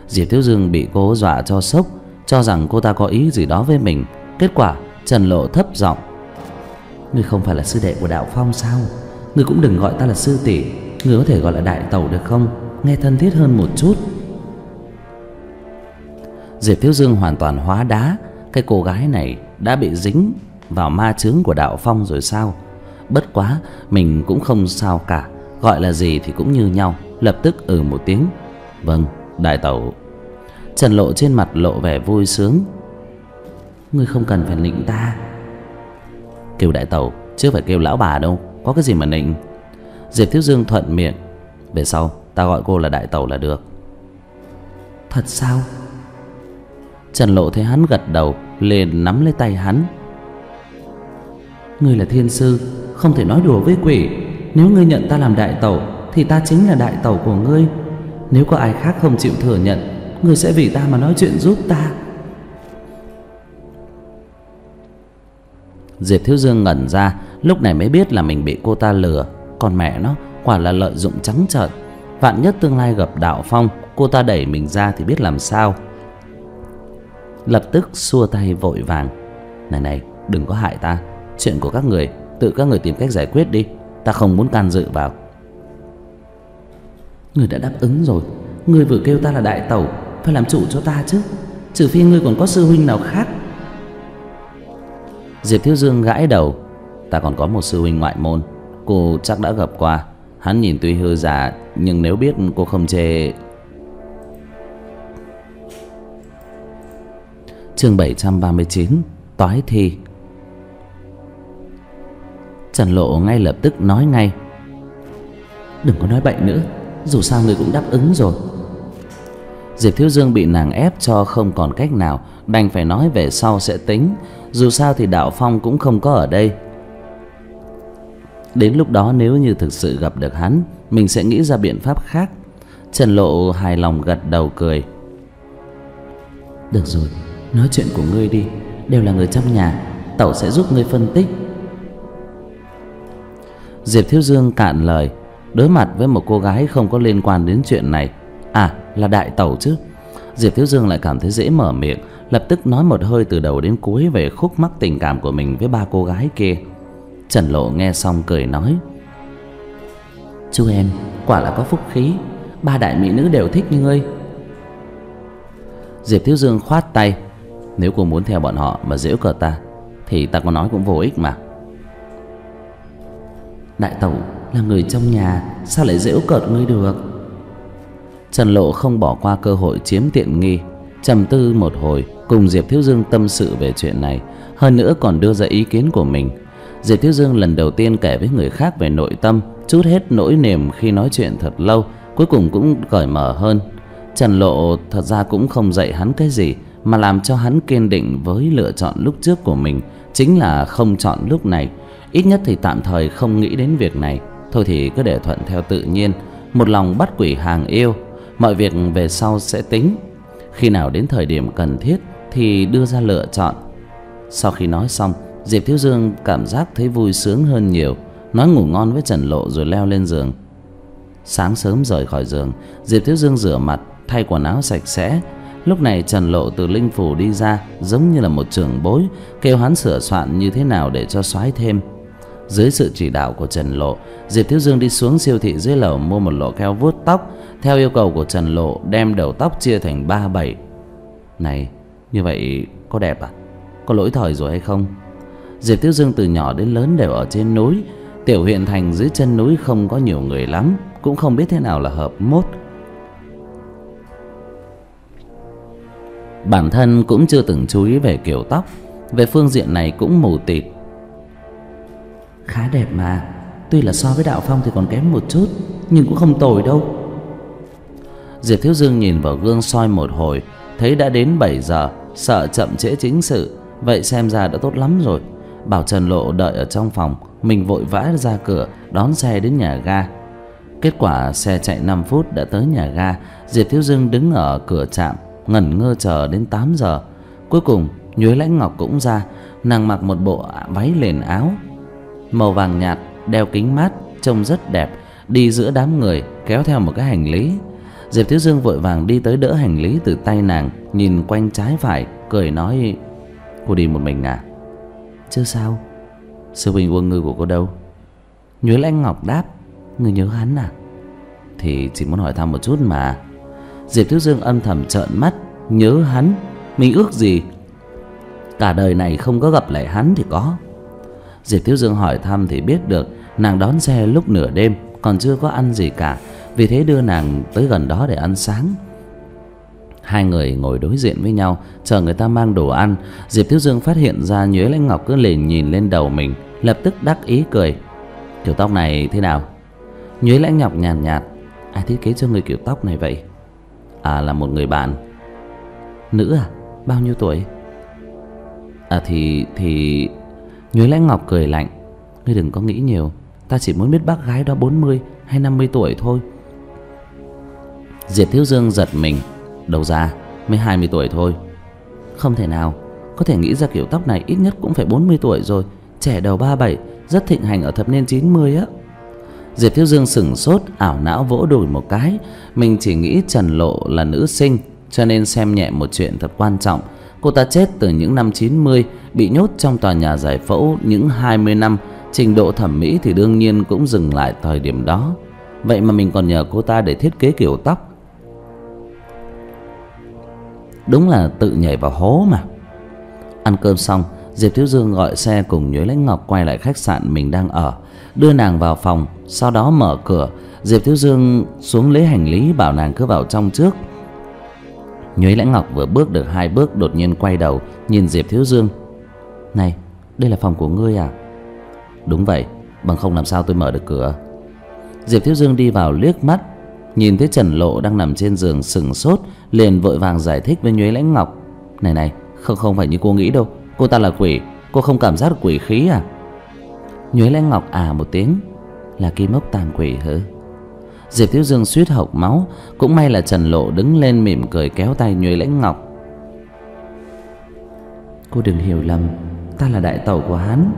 Diệp Thiếu Dương bị cô dọa cho sốc, cho rằng cô ta có ý gì đó với mình. Kết quả Trần Lộ thấp giọng: Ngươi không phải là sư đệ của Đạo Phong sao? Ngươi cũng đừng gọi ta là sư tỷ, ngươi có thể gọi là đại tẩu được không? Nghe thân thiết hơn một chút. Diệp Thiếu Dương hoàn toàn hóa đá. Cái cô gái này đã bị dính vào ma chướng của Đạo Phong rồi sao? Bất quá mình cũng không sao cả, gọi là gì thì cũng như nhau. Lập tức ừ một tiếng: Vâng, đại tẩu. Trần Lộ trên mặt lộ vẻ vui sướng. Ngươi không cần phải nịnh ta. Kêu đại tẩu chứ phải kêu lão bà đâu, có cái gì mà nịnh. Diệp Thiếu Dương thuận miệng: Về sau ta gọi cô là đại tẩu là được. Thật sao? Trần Lộ thấy hắn gật đầu liền nắm lấy tay hắn. Ngươi là thiên sư, không thể nói đùa với quỷ. Nếu ngươi nhận ta làm đại tẩu thì ta chính là đại tẩu của ngươi. Nếu có ai khác không chịu thừa nhận, ngươi sẽ vì ta mà nói chuyện giúp ta. Diệp Thiếu Dương ngẩn ra, lúc này mới biết là mình bị cô ta lừa. Còn mẹ nó, quả là lợi dụng trắng trợn. Vạn nhất tương lai gặp Đạo Phong, cô ta đẩy mình ra thì biết làm sao. Lập tức xua tay vội vàng: Này này, đừng có hại ta. Chuyện của các người, tự các người tìm cách giải quyết đi, ta không muốn can dự vào. Người đã đáp ứng rồi, người vừa kêu ta là đại tẩu, phải làm chủ cho ta chứ, trừ phi ngươi còn có sư huynh nào khác. Diệp Thiếu Dương gãi đầu: Ta còn có một sư huynh ngoại môn, cô chắc đã gặp qua. Hắn nhìn tuy hư giả, nhưng nếu biết cô không chê. Chương bảy trăm ba mươi chín: Toái thi. Trần Lộ ngay lập tức nói ngay: Đừng có nói bậy nữa, dù sao người cũng đáp ứng rồi. Diệp Thiếu Dương bị nàng ép cho không còn cách nào, đành phải nói về sau sẽ tính. Dù sao thì Đạo Phong cũng không có ở đây. Đến lúc đó nếu như thực sự gặp được hắn, mình sẽ nghĩ ra biện pháp khác. Trần Lộ hài lòng gật đầu cười: Được rồi, nói chuyện của ngươi đi, đều là người trong nhà, tẩu sẽ giúp ngươi phân tích. Diệp Thiếu Dương cạn lời. Đối mặt với một cô gái không có liên quan đến chuyện này, à là đại tẩu chứ, Diệp Thiếu Dương lại cảm thấy dễ mở miệng, lập tức nói một hơi từ đầu đến cuối về khúc mắc tình cảm của mình với ba cô gái kia. Trần Lộ nghe xong cười nói: Chú em quả là có phúc khí, ba đại mỹ nữ đều thích như ngươi. Diệp Thiếu Dương khoát tay: Nếu cô muốn theo bọn họ mà giễu cợt ta thì ta có nói cũng vô ích mà. Đại tẩu là người trong nhà, sao lại giễu cợt ngươi được? Trần Lộ không bỏ qua cơ hội chiếm tiện nghi, trầm tư một hồi cùng Diệp Thiếu Dương tâm sự về chuyện này, hơn nữa còn đưa ra ý kiến của mình. Diệp Thiếu Dương lần đầu tiên kể với người khác về nội tâm, trút hết nỗi niềm khi nói chuyện thật lâu, cuối cùng cũng cởi mở hơn. Trần Lộ thật ra cũng không dạy hắn cái gì, mà làm cho hắn kiên định với lựa chọn lúc trước của mình, chính là không chọn lúc này. Ít nhất thì tạm thời không nghĩ đến việc này. Thôi thì cứ để thuận theo tự nhiên, một lòng bắt quỷ hàng yêu, mọi việc về sau sẽ tính. Khi nào đến thời điểm cần thiết thì đưa ra lựa chọn. Sau khi nói xong, Diệp Thiếu Dương cảm giác thấy vui sướng hơn nhiều. Nói ngủ ngon với Trần Lộ rồi leo lên giường. Sáng sớm rời khỏi giường, Diệp Thiếu Dương rửa mặt, thay quần áo sạch sẽ. Lúc này Trần Lộ từ linh phủ đi ra, giống như là một trưởng bối, kêu hắn sửa soạn như thế nào để cho soái thêm. Dưới sự chỉ đạo của Trần Lộ, Diệp Thiếu Dương đi xuống siêu thị dưới lầu mua một lọ keo vuốt tóc. Theo yêu cầu của Trần Lộ, đem đầu tóc chia thành ba bảy. Này, như vậy có đẹp à? Có lỗi thời rồi hay không? Diệp Thiếu Dương từ nhỏ đến lớn đều ở trên núi. Tiểu huyện thành dưới chân núi không có nhiều người lắm, cũng không biết thế nào là hợp mốt. Bản thân cũng chưa từng chú ý về kiểu tóc, về phương diện này cũng mù tịt. Khá đẹp mà, tuy là so với Đạo Phong thì còn kém một chút, nhưng cũng không tồi đâu. Diệp Thiếu Dương nhìn vào gương soi một hồi, thấy đã đến bảy giờ, sợ chậm trễ chính sự, vậy xem ra đã tốt lắm rồi. Bảo Trần Lộ đợi ở trong phòng, mình vội vã ra cửa đón xe đến nhà ga. Kết quả xe chạy năm phút đã tới nhà ga. Diệp Thiếu Dương đứng ở cửa trạm ngẩn ngơ chờ đến tám giờ. Cuối cùng Nhuyễn Lãnh Ngọc cũng ra. Nàng mặc một bộ váy liền áo màu vàng nhạt, đeo kính mát, trông rất đẹp, đi giữa đám người kéo theo một cái hành lý. Diệp Thiếu Dương vội vàng đi tới đỡ hành lý từ tay nàng, nhìn quanh trái phải cười nói: Cô đi một mình à? Chứ sao? Sư huynh Uông Ngư của cô đâu? Nhuyễn Lãnh Ngọc đáp: Người nhớ hắn à? Thì chỉ muốn hỏi thăm một chút mà. Diệp Thiếu Dương âm thầm trợn mắt. Nhớ hắn? Mình ước gì cả đời này không có gặp lại hắn thì có. Diệp Thiếu Dương hỏi thăm thì biết được nàng đón xe lúc nửa đêm, còn chưa có ăn gì cả, vì thế đưa nàng tới gần đó để ăn sáng. Hai người ngồi đối diện với nhau chờ người ta mang đồ ăn. Diệp Thiếu Dương phát hiện ra Nhuyễn Lãnh Ngọc cứ lề nhìn lên đầu mình, lập tức đắc ý cười: Kiểu tóc này thế nào? Nhuyễn Lãnh Ngọc nhàn nhạt, nhạt: Ai thiết kế cho người kiểu tóc này vậy? À, là một người bạn. Nữ à? Bao nhiêu tuổi? À thì thì Nhuyễn Lãnh Ngọc cười lạnh: Ngươi đừng có nghĩ nhiều, ta chỉ muốn biết bác gái đó bốn mươi hay năm mươi tuổi thôi. Diệp Thiếu Dương giật mình: Đầu ra mới hai mươi tuổi thôi. Không thể nào, có thể nghĩ ra kiểu tóc này ít nhất cũng phải bốn mươi tuổi rồi. Trẻ đầu ba mươi bảy, rất thịnh hành ở thập niên chín mươi á. Diệp Thiếu Dương sửng sốt, ảo não vỗ đùi một cái. Mình chỉ nghĩ Trần Lộ là nữ sinh, cho nên xem nhẹ một chuyện thật quan trọng. Cô ta chết từ những năm chín mươi, bị nhốt trong tòa nhà giải phẫu những hai mươi năm. Trình độ thẩm mỹ thì đương nhiên cũng dừng lại thời điểm đó. Vậy mà mình còn nhờ cô ta để thiết kế kiểu tóc. Đúng là tự nhảy vào hố mà. Ăn cơm xong, Diệp Thiếu Dương gọi xe cùng Nhuyễn Lãnh Ngọc quay lại khách sạn mình đang ở, đưa nàng vào phòng, sau đó mở cửa. Diệp Thiếu Dương xuống lấy hành lý, bảo nàng cứ vào trong trước. Nhuyễn Lãnh Ngọc vừa bước được hai bước đột nhiên quay đầu nhìn Diệp Thiếu Dương: Này, đây là phòng của ngươi à? Đúng vậy, bằng không làm sao tôi mở được cửa. Diệp Thiếu Dương đi vào liếc mắt, nhìn thấy Trần Lộ đang nằm trên giường sừng sốt, liền vội vàng giải thích với Nhuyễn Lãnh Ngọc: Này này, không không phải như cô nghĩ đâu, cô ta là quỷ, cô không cảm giác được quỷ khí à? Nhuyễn Lãnh Ngọc à một tiếng: Là kim mốc tàng quỷ hả? Diệp Thiếu Dương suýt hộc máu. Cũng may là Trần Lộ đứng lên mỉm cười kéo tay Nhuyễn Lãnh Ngọc: Cô đừng hiểu lầm, ta là đại tẩu của hắn.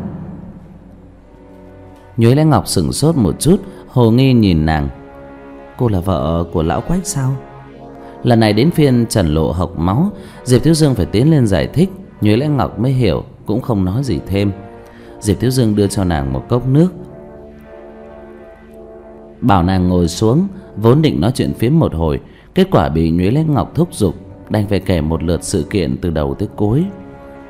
Nhuyễn Lãnh Ngọc sửng sốt một chút, hồ nghi nhìn nàng: Cô là vợ của lão Quách sao? Lần này đến phiên Trần Lộ hộc máu. Diệp Thiếu Dương phải tiến lên giải thích. Nhuyễn Lãnh Ngọc mới hiểu, cũng không nói gì thêm. Diệp Thiếu Dương đưa cho nàng một cốc nước, bảo nàng ngồi xuống. Vốn định nói chuyện phiếm một hồi, kết quả bị Nhuyễn Lãnh Ngọc thúc giục, đành phải kể một lượt sự kiện từ đầu tới cuối.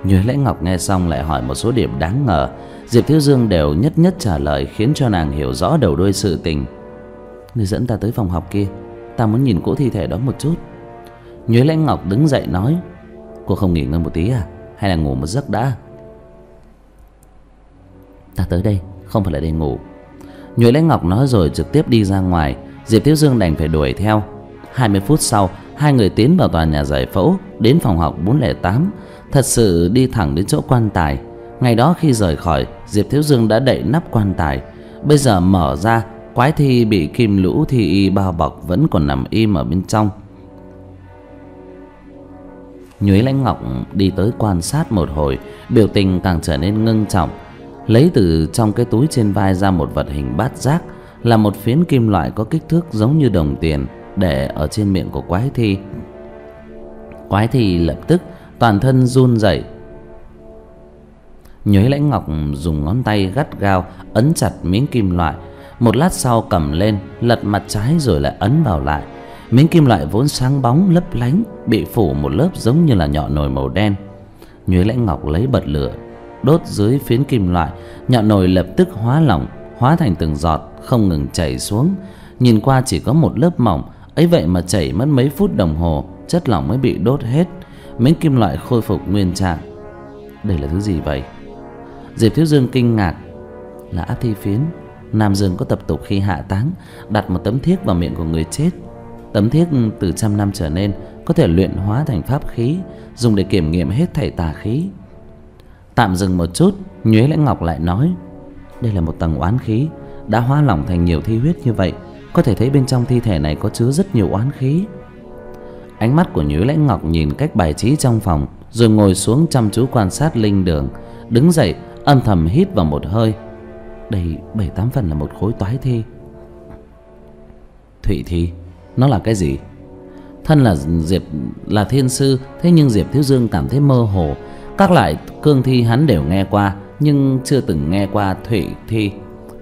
Nhuyễn Lãnh Ngọc nghe xong lại hỏi một số điểm đáng ngờ. Diệp Thiếu Dương đều nhất nhất trả lời, khiến cho nàng hiểu rõ đầu đuôi sự tình. Người dẫn ta tới phòng học kia, ta muốn nhìn cỗ thi thể đó một chút. Nhuyễn Lãnh Ngọc đứng dậy nói: Cô không nghỉ ngơi một tí à? Hay là ngủ một giấc đã? Ta tới đây không phải là để ngủ. Nhuyễn Lãnh Ngọc nói rồi trực tiếp đi ra ngoài. Diệp Thiếu Dương đành phải đuổi theo. hai mươi phút sau, hai người tiến vào tòa nhà giải phẫu, đến phòng học bốn không tám, thật sự đi thẳng đến chỗ quan tài. Ngày đó khi rời khỏi, Diệp Thiếu Dương đã đậy nắp quan tài. Bây giờ mở ra, quái thi bị kim lũ thi y bao bọc vẫn còn nằm im ở bên trong. Nhuyễn Lãnh Ngọc đi tới quan sát một hồi, biểu tình càng trở nên ngưng trọng. Lấy từ trong cái túi trên vai ra một vật hình bát giác, là một phiến kim loại có kích thước giống như đồng tiền, để ở trên miệng của quái thi. Quái thi lập tức toàn thân run rẩy. Nhuyễn Lãnh Ngọc dùng ngón tay gắt gao ấn chặt miếng kim loại, một lát sau cầm lên lật mặt trái rồi lại ấn vào lại. Miếng kim loại vốn sáng bóng lấp lánh bị phủ một lớp giống như là nhọ nồi màu đen. Nhuyễn Lãnh Ngọc lấy bật lửa đốt dưới phiến kim loại, nhọ nồi lập tức hóa lỏng, hóa thành từng giọt không ngừng chảy xuống. Nhìn qua chỉ có một lớp mỏng, ấy vậy mà chảy mất mấy phút đồng hồ, chất lỏng mới bị đốt hết, miếng kim loại khôi phục nguyên trạng. Đây là thứ gì vậy? Diệp Thiếu Dương kinh ngạc. Là áp thi phiến. Nam Dương có tập tục khi hạ táng đặt một tấm thiếc vào miệng của người chết. Tấm thiếc từ trăm năm trở nên có thể luyện hóa thành pháp khí, dùng để kiểm nghiệm hết thảy tà khí. Tạm dừng một chút, Nhuyễn Lãnh Ngọc lại nói, đây là một tầng oán khí đã hóa lỏng thành nhiều thi huyết như vậy, có thể thấy bên trong thi thể này có chứa rất nhiều oán khí. Ánh mắt của Nhuyễn Lãnh Ngọc nhìn cách bài trí trong phòng, rồi ngồi xuống chăm chú quan sát linh đường. Đứng dậy âm thầm hít vào một hơi. Đây bảy tám phần là một khối toái thi. Thụy thi, nó là cái gì? Thân là Diệp là thiên sư, thế nhưng Diệp Thiếu Dương cảm thấy mơ hồ. Các loại cương thi hắn đều nghe qua, nhưng chưa từng nghe qua thủy thi.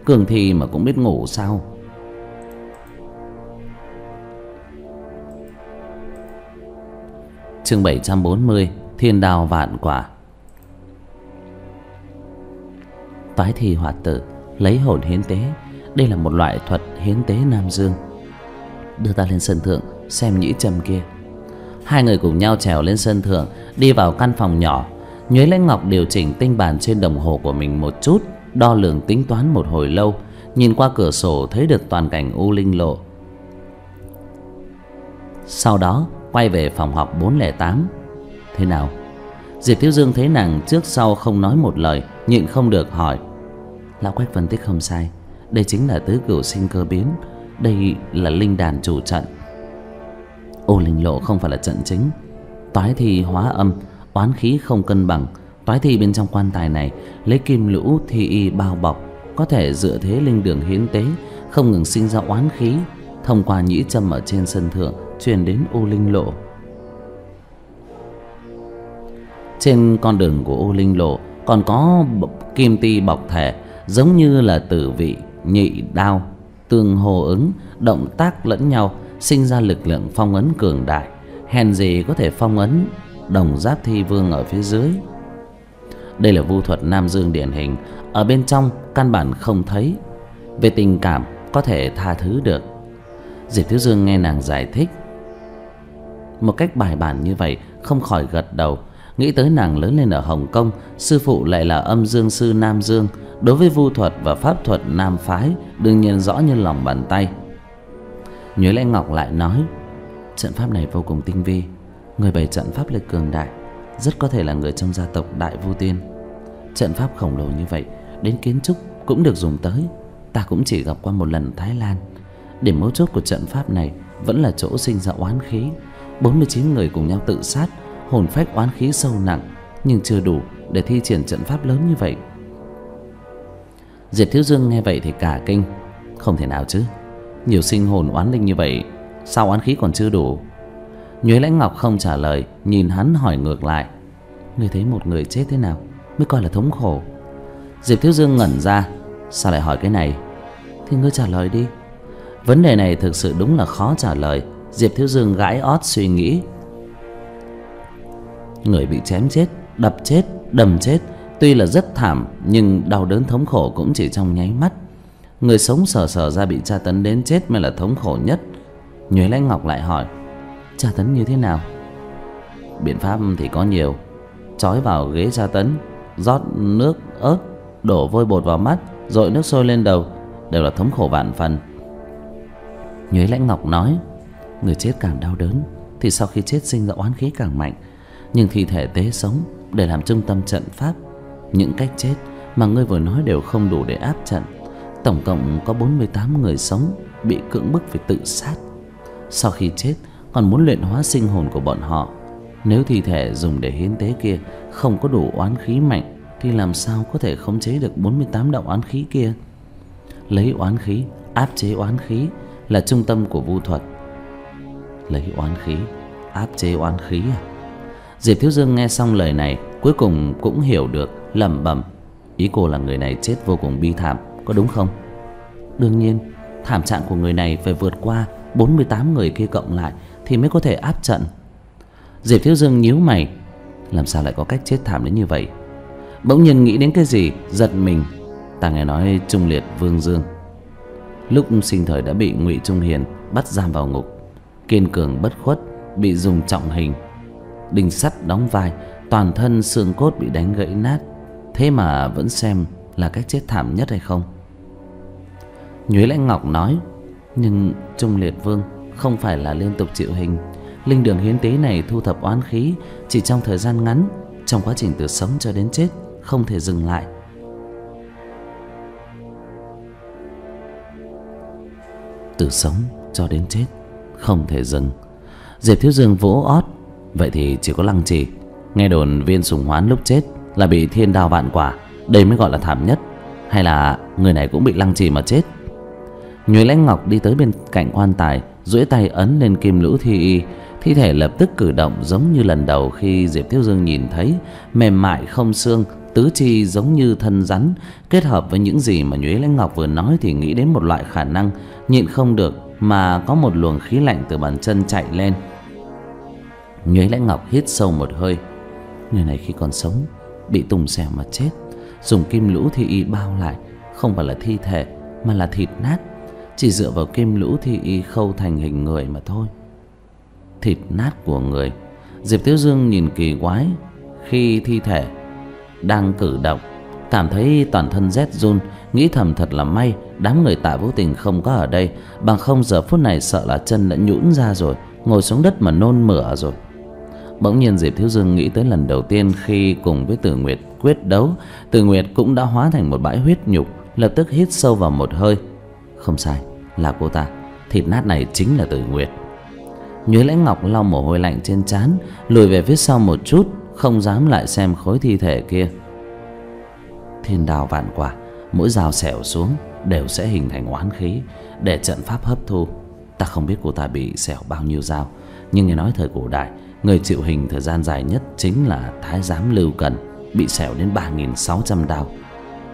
Cương thi mà cũng biết ngủ sao? Chương bảy trăm bốn mươi, Thiên Đào Vạn Quả. Toái thi hoạt tử, lấy hồn hiến tế. Đây là một loại thuật hiến tế Nam Dương. Đưa ta lên sân thượng xem nhĩ trầm kia. Hai người cùng nhau trèo lên sân thượng, đi vào căn phòng nhỏ. Nhuyễn Lãnh Ngọc điều chỉnh tinh bàn trên đồng hồ của mình một chút, đo lường tính toán một hồi lâu. Nhìn qua cửa sổ thấy được toàn cảnh U Linh Lộ. Sau đó quay về phòng học bốn không tám. Thế nào? Diệp Thiếu Dương thấy nàng trước sau không nói một lời, nhịn không được hỏi. Lão Quách phân tích không sai, đây chính là tứ cửu sinh cơ biến. Đây là linh đàn chủ trận. U Linh Lộ không phải là trận chính. Toái thi hóa âm, oán khí không cân bằng. Toái thi bên trong quan tài này lấy kim lũ thi y bao bọc, có thể dựa thế linh đường hiến tế, không ngừng sinh ra oán khí, thông qua nhĩ châm ở trên sân thượng truyền đến U Linh Lộ. Trên con đường của U Linh Lộ còn có kim ti bọc thể, giống như là tử vị, nhị đao, tương hô ứng, động tác lẫn nhau, sinh ra lực lượng phong ấn cường đại. Hèn gì có thể phong ấn đồng giáp thi vương ở phía dưới. Đây là vu thuật Nam Dương điển hình. Ở bên trong căn bản không thấy. Về tình cảm có thể tha thứ được. Diệp Thiếu Dương nghe nàng giải thích một cách bài bản như vậy, không khỏi gật đầu. Nghĩ tới nàng lớn lên ở Hồng Kông, sư phụ lại là âm dương sư Nam Dương, đối với vu thuật và pháp thuật Nam phái đương nhiên rõ như lòng bàn tay. Nhuyễn Lãnh Ngọc lại nói, trận pháp này vô cùng tinh vi, người bày trận pháp lực cường đại, rất có thể là người trong gia tộc Đại Vu Tiên. Trận pháp khổng lồ như vậy, đến kiến trúc cũng được dùng tới. Ta cũng chỉ gặp qua một lần ở Thái Lan. Điểm mấu chốt của trận pháp này vẫn là chỗ sinh ra oán khí. Bốn mươi chín người cùng nhau tự sát, hồn phách oán khí sâu nặng, nhưng chưa đủ để thi triển trận pháp lớn như vậy. Diệp Thiếu Dương nghe vậy thì cả kinh. Không thể nào chứ, nhiều sinh hồn oán linh như vậy, sao oán khí còn chưa đủ? Nhuyễn Lãnh Ngọc không trả lời, nhìn hắn hỏi ngược lại, ngươi thấy một người chết thế nào mới coi là thống khổ? Diệp Thiếu Dương ngẩn ra, sao lại hỏi cái này? Thì ngươi trả lời đi. Vấn đề này thực sự đúng là khó trả lời. Diệp Thiếu Dương gãi ót suy nghĩ. Người bị chém chết, đập chết, đầm chết, tuy là rất thảm, nhưng đau đớn thống khổ cũng chỉ trong nháy mắt. Người sống sờ sờ ra bị tra tấn đến chết mới là thống khổ nhất. Nhuyễn Lãnh Ngọc lại hỏi, tra tấn như thế nào? Biện pháp thì có nhiều. Trói vào ghế tra tấn, rót nước ớt, đổ vôi bột vào mắt, dội nước sôi lên đầu, đều là thống khổ vạn phần. Nhuyễn Lãnh Ngọc nói, Người chết càng đau đớn thì sau khi chết sinh ra oán khí càng mạnh, nhưng thi thể tế sống để làm trung tâm trận pháp. Những cách chết mà ngươi vừa nói đều không đủ để áp trận. Tổng cộng có bốn mươi tám người sống bị cưỡng bức phải tự sát. Sau khi chết còn muốn luyện hóa sinh hồn của bọn họ. Nếu thi thể dùng để hiến tế kia không có đủ oán khí mạnh thì làm sao có thể khống chế được bốn mươi tám đạo oán khí kia? Lấy oán khí áp chế oán khí là trung tâm của vu thuật. Lấy oán khí áp chế oán khí à? Diệp Thiếu Dương nghe xong lời này cuối cùng cũng hiểu được, lẩm bẩm: ý cô là người này chết vô cùng bi thảm, có đúng không? Đương nhiên, thảm trạng của người này phải vượt qua bốn mươi tám người kia cộng lại thì mới có thể áp trận. Diệp Thiếu Dương nhíu mày, làm sao lại có cách chết thảm đến như vậy? Bỗng nhiên nghĩ đến cái gì, giật mình. Ta nghe nói Trung Liệt Vương Dương lúc sinh thời đã bị Ngụy Trung Hiền bắt giam vào ngục, kiên cường bất khuất bị dùng trọng hình, đinh sắt đóng vai, toàn thân xương cốt bị đánh gãy nát. Thế mà vẫn xem là cách chết thảm nhất hay không? Nhuyễn Lãnh Ngọc nói, nhưng Trung Liệt Vương không phải là liên tục chịu hình. Linh đường hiến tế này thu thập oán khí chỉ trong thời gian ngắn, trong quá trình từ sống cho đến chết không thể dừng lại. Từ sống cho đến chết không thể dừng. Diệp Thiếu Dương vỗ ót, vậy thì chỉ có lăng trì. Nghe đồn Viên Sùng Hoán lúc chết là bị thiên đào vạn quả, đây mới gọi là thảm nhất. Hay là người này cũng bị lăng trì mà chết? Nhuyễn Lãnh Ngọc đi tới bên cạnh quan tài, duỗi tay ấn lên kim lũ thi y. Thi thể lập tức cử động giống như lần đầu khi Diệp Thiếu Dương nhìn thấy, mềm mại không xương, tứ chi giống như thân rắn. Kết hợp với những gì mà Nhuyễn Lãnh Ngọc vừa nói thì nghĩ đến một loại khả năng, nhịn không được mà có một luồng khí lạnh từ bàn chân chạy lên. Nhuyễn Lãnh Ngọc hít sâu một hơi, người này khi còn sống bị tùng xẻo mà chết, dùng kim lũ thi y bao lại, không phải là thi thể mà là thịt nát. Chỉ dựa vào kim lũ thi y khâu thành hình người mà thôi. Thịt nát của người. Diệp Thiếu Dương nhìn kỳ quái, khi thi thể đang cử động cảm thấy toàn thân rét run, nghĩ thầm thật là may đám người Tạ Vũ Tình không có ở đây, bằng không giờ phút này sợ là chân đã nhũn ra rồi, ngồi xuống đất mà nôn mửa rồi. Bỗng nhiên Diệp Thiếu Dương nghĩ tới lần đầu tiên khi cùng với Tử Nguyệt quyết đấu, Tử Nguyệt cũng đã hóa thành một bãi huyết nhục, lập tức hít sâu vào một hơi. Không sai, là cô ta. Thịt nát này chính là Tử Nguyệt. Nhuyễn Lãnh Ngọc lau mồ hôi lạnh trên trán, lùi về phía sau một chút, không dám lại xem khối thi thể kia. Thiên đào vạn quả, mỗi rào xẻo xuống đều sẽ hình thành oán khí để trận pháp hấp thu. Ta không biết cô ta bị xẻo bao nhiêu dao, nhưng nghe nói thời cổ đại, người chịu hình thời gian dài nhất chính là Thái Giám Lưu Cần, bị xẻo đến ba nghìn sáu trăm đao.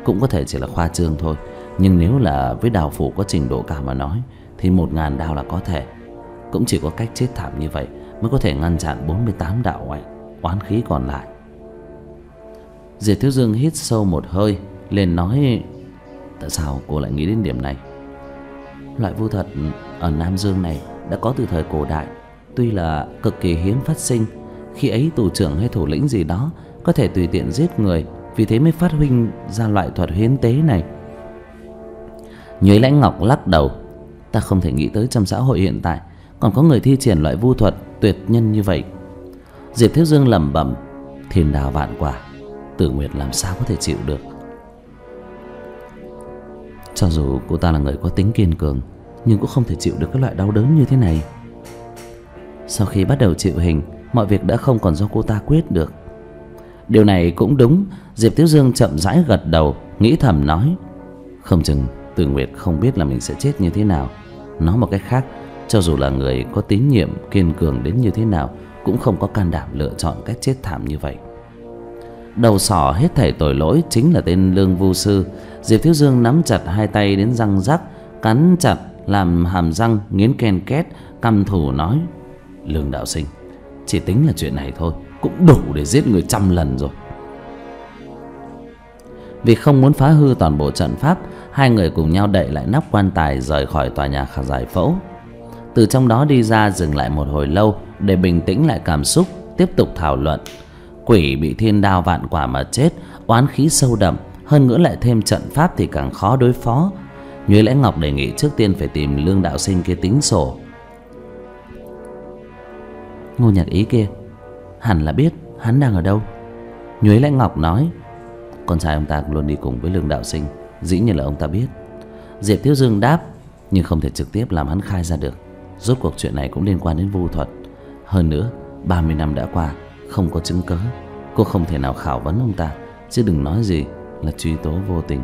Cũng có thể chỉ là khoa trương thôi, nhưng nếu là với đào phủ có trình độ cả mà nói thì một nghìn đao là có thể. Cũng chỉ có cách chết thảm như vậy mới có thể ngăn chặn bốn mươi tám đạo oán oán khí còn lại. Diệp Thiếu Dương hít sâu một hơi, lên nói, tại sao cô lại nghĩ đến điểm này? Loại vu thuật ở Nam Dương này đã có từ thời cổ đại, tuy là cực kỳ hiếm phát sinh. Khi ấy tù trưởng hay thủ lĩnh gì đó có thể tùy tiện giết người, vì thế mới phát huynh ra loại thuật hiến tế này. Nhuyễn Lãnh Ngọc lắc đầu, ta không thể nghĩ tới trong xã hội hiện tại còn có người thi triển loại vu thuật tuyệt nhân như vậy. Diệp Thiếu Dương lẩm bẩm, thiên đào vạn quả, Tử Nguyệt làm sao có thể chịu được? Cho dù cô ta là người có tính kiên cường, nhưng cũng không thể chịu được các loại đau đớn như thế này. Sau khi bắt đầu chịu hình, mọi việc đã không còn do cô ta quyết được. Điều này cũng đúng. Diệp Thiếu Dương chậm rãi gật đầu, nghĩ thầm nói, không chừng Tử Nguyệt không biết là mình sẽ chết như thế nào. Nói một cách khác, cho dù là người có tín nhiệm kiên cường đến như thế nào cũng không có can đảm lựa chọn cách chết thảm như vậy. Đầu sỏ hết thảy tội lỗi chính là tên Lương Vũ Sư. Diệp Thiếu Dương nắm chặt hai tay đến răng rắc, cắn chặt làm hàm răng nghiến ken két, căm thù nói, Lương đạo sinh, chỉ tính là chuyện này thôi cũng đủ để giết người trăm lần rồi. Vì không muốn phá hư toàn bộ trận pháp, hai người cùng nhau đậy lại nắp quan tài, rời khỏi tòa nhà khả giải phẫu. Từ trong đó đi ra, dừng lại một hồi lâu để bình tĩnh lại cảm xúc, tiếp tục thảo luận. Quỷ bị thiên đao vạn quả mà chết, oán khí sâu đậm, hơn nữa lại thêm trận pháp thì càng khó đối phó. Nhuyễn Lãnh Ngọc đề nghị trước tiên phải tìm Lương đạo sinh kia tính sổ. Ngô Nhạc Ý kia hẳn là biết hắn đang ở đâu. Nhuyễn Lãnh Ngọc nói, con trai ông ta luôn đi cùng với Lương đạo sinh, dĩ nhiên là ông ta biết. Diệp Thiếu Dương đáp, nhưng không thể trực tiếp làm hắn khai ra được. Rốt cuộc chuyện này cũng liên quan đến vu thuật. Hơn nữa ba mươi năm đã qua, không có chứng cớ, cô không thể nào khảo vấn ông ta, chứ đừng nói gì là truy tố vô tình.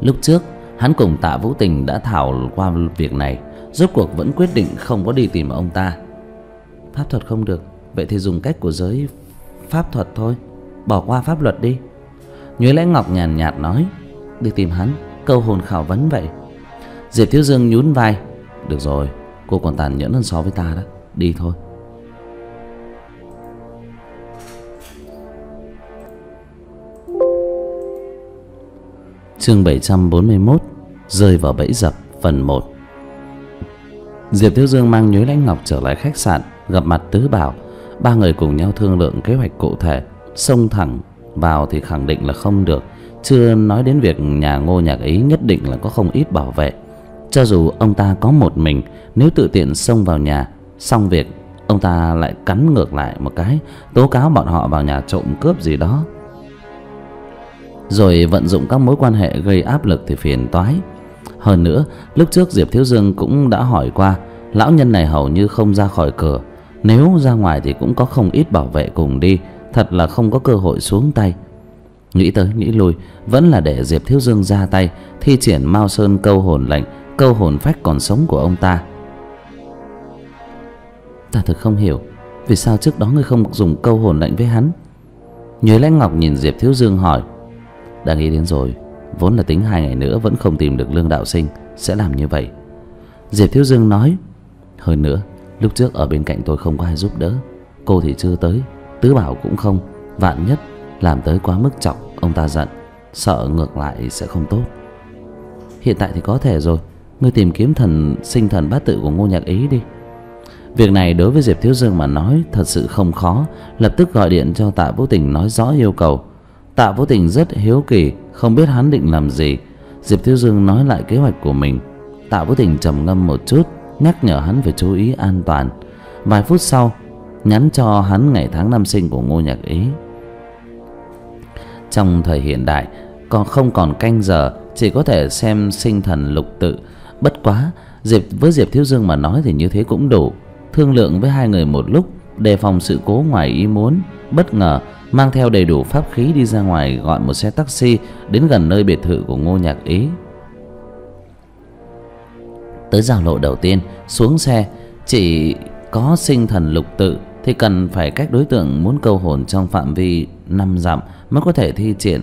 Lúc trước hắn cùng Tạ Vũ Tình đã thảo qua việc này, rốt cuộc vẫn quyết định không có đi tìm ông ta. Pháp thuật không được, vậy thì dùng cách của giới pháp thuật thôi, bỏ qua pháp luật đi. Nhuyễn Lãnh Ngọc nhàn nhạt nói, đi tìm hắn câu hồn khảo vấn vậy. Diệp Thiếu Dương nhún vai, được rồi, cô còn tàn nhẫn hơn so với ta đó, đi thôi. Chương bảy trăm bốn mươi mốt, rơi vào bẫy dập phần một. Diệp Thiếu Dương mang Nhuyễn Lãnh Ngọc trở lại khách sạn, gặp mặt Tứ Bảo. Ba người cùng nhau thương lượng kế hoạch cụ thể. Xông thẳng vào thì khẳng định là không được, chưa nói đến việc nhà Ngô Nhạc Ý nhất định là có không ít bảo vệ. Cho dù ông ta có một mình, nếu tự tiện xông vào nhà, xong việc ông ta lại cắn ngược lại một cái, tố cáo bọn họ vào nhà trộm cướp gì đó, rồi vận dụng các mối quan hệ gây áp lực thì phiền toái. Hơn nữa lúc trước Diệp Thiếu Dương cũng đã hỏi qua, lão nhân này hầu như không ra khỏi cửa, nếu ra ngoài thì cũng có không ít bảo vệ cùng đi, thật là không có cơ hội xuống tay. Nghĩ tới nghĩ lui vẫn là để Diệp Thiếu Dương ra tay thi triển Mao Sơn câu hồn lệnh, câu hồn phách còn sống của ông ta. Ta thật không hiểu vì sao trước đó ngươi không dùng câu hồn lệnh với hắn. Nhuyễn Lãnh Ngọc nhìn Diệp Thiếu Dương hỏi, đã nghĩ đến rồi, vốn là tính hai ngày nữa vẫn không tìm được Lương đạo sinh sẽ làm như vậy. Diệp Thiếu Dương nói, hơn nữa lúc trước ở bên cạnh tôi không có ai giúp đỡ, cô thì chưa tới, Tứ Bảo cũng không, vạn nhất làm tới quá mức trọng ông ta giận, sợ ngược lại sẽ không tốt. Hiện tại thì có thể rồi, ngươi tìm kiếm thần sinh thần bát tự của Ngô Nhạc Ý đi. Việc này đối với Diệp Thiếu Dương mà nói thật sự không khó, lập tức gọi điện cho Tạ Vũ Tình nói rõ yêu cầu. Tạ Vũ Tình rất hiếu kỳ, không biết hắn định làm gì. Diệp Thiếu Dương nói lại kế hoạch của mình. Tạ Vũ Tình trầm ngâm một chút, nhắc nhở hắn phải chú ý an toàn. Vài phút sau nhắn cho hắn ngày tháng năm sinh của Ngô Nhạc Ý. Trong thời hiện đại còn không còn canh giờ, chỉ có thể xem sinh thần lục tự. Bất quá Diệp với Diệp Thiếu Dương mà nói thì như thế cũng đủ. Thương lượng với hai người một lúc, đề phòng sự cố ngoài ý muốn. Bất ngờ mang theo đầy đủ pháp khí đi ra ngoài, gọi một xe taxi đến gần nơi biệt thự của Ngô Nhạc Ý. Tới giao lộ đầu tiên xuống xe, chỉ có sinh thần lục tự thì cần phải cách đối tượng muốn câu hồn trong phạm vi năm dặm mới có thể thi triển.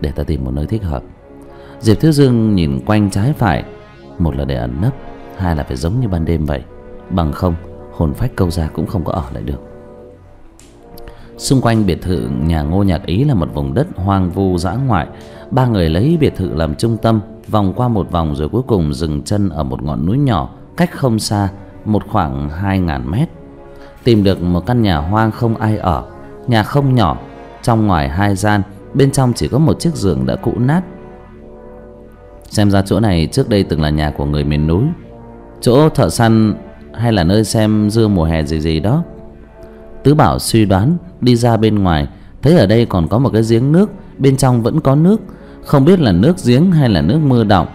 Để ta tìm một nơi thích hợp. Diệp Thiếu Dương nhìn quanh trái phải, một là để ẩn nấp, hai là phải giống như ban đêm vậy, bằng không hồn phách câu ra cũng không có ở lại được. Xung quanh biệt thự nhà Ngô Nhạc Ý là một vùng đất hoang vu dã ngoại. Ba người lấy biệt thự làm trung tâm, vòng qua một vòng rồi cuối cùng dừng chân ở một ngọn núi nhỏ cách không xa một khoảng hai ngàn mét. Tìm được một căn nhà hoang không ai ở. Nhà không nhỏ, trong ngoài hai gian, bên trong chỉ có một chiếc giường đã cũ nát. Xem ra chỗ này trước đây từng là nhà của người miền núi, chỗ thợ săn hay là nơi xem dưa mùa hè gì gì đó. Tứ Bảo suy đoán, đi ra bên ngoài thấy ở đây còn có một cái giếng nước, bên trong vẫn có nước, không biết là nước giếng hay là nước mưa đọng.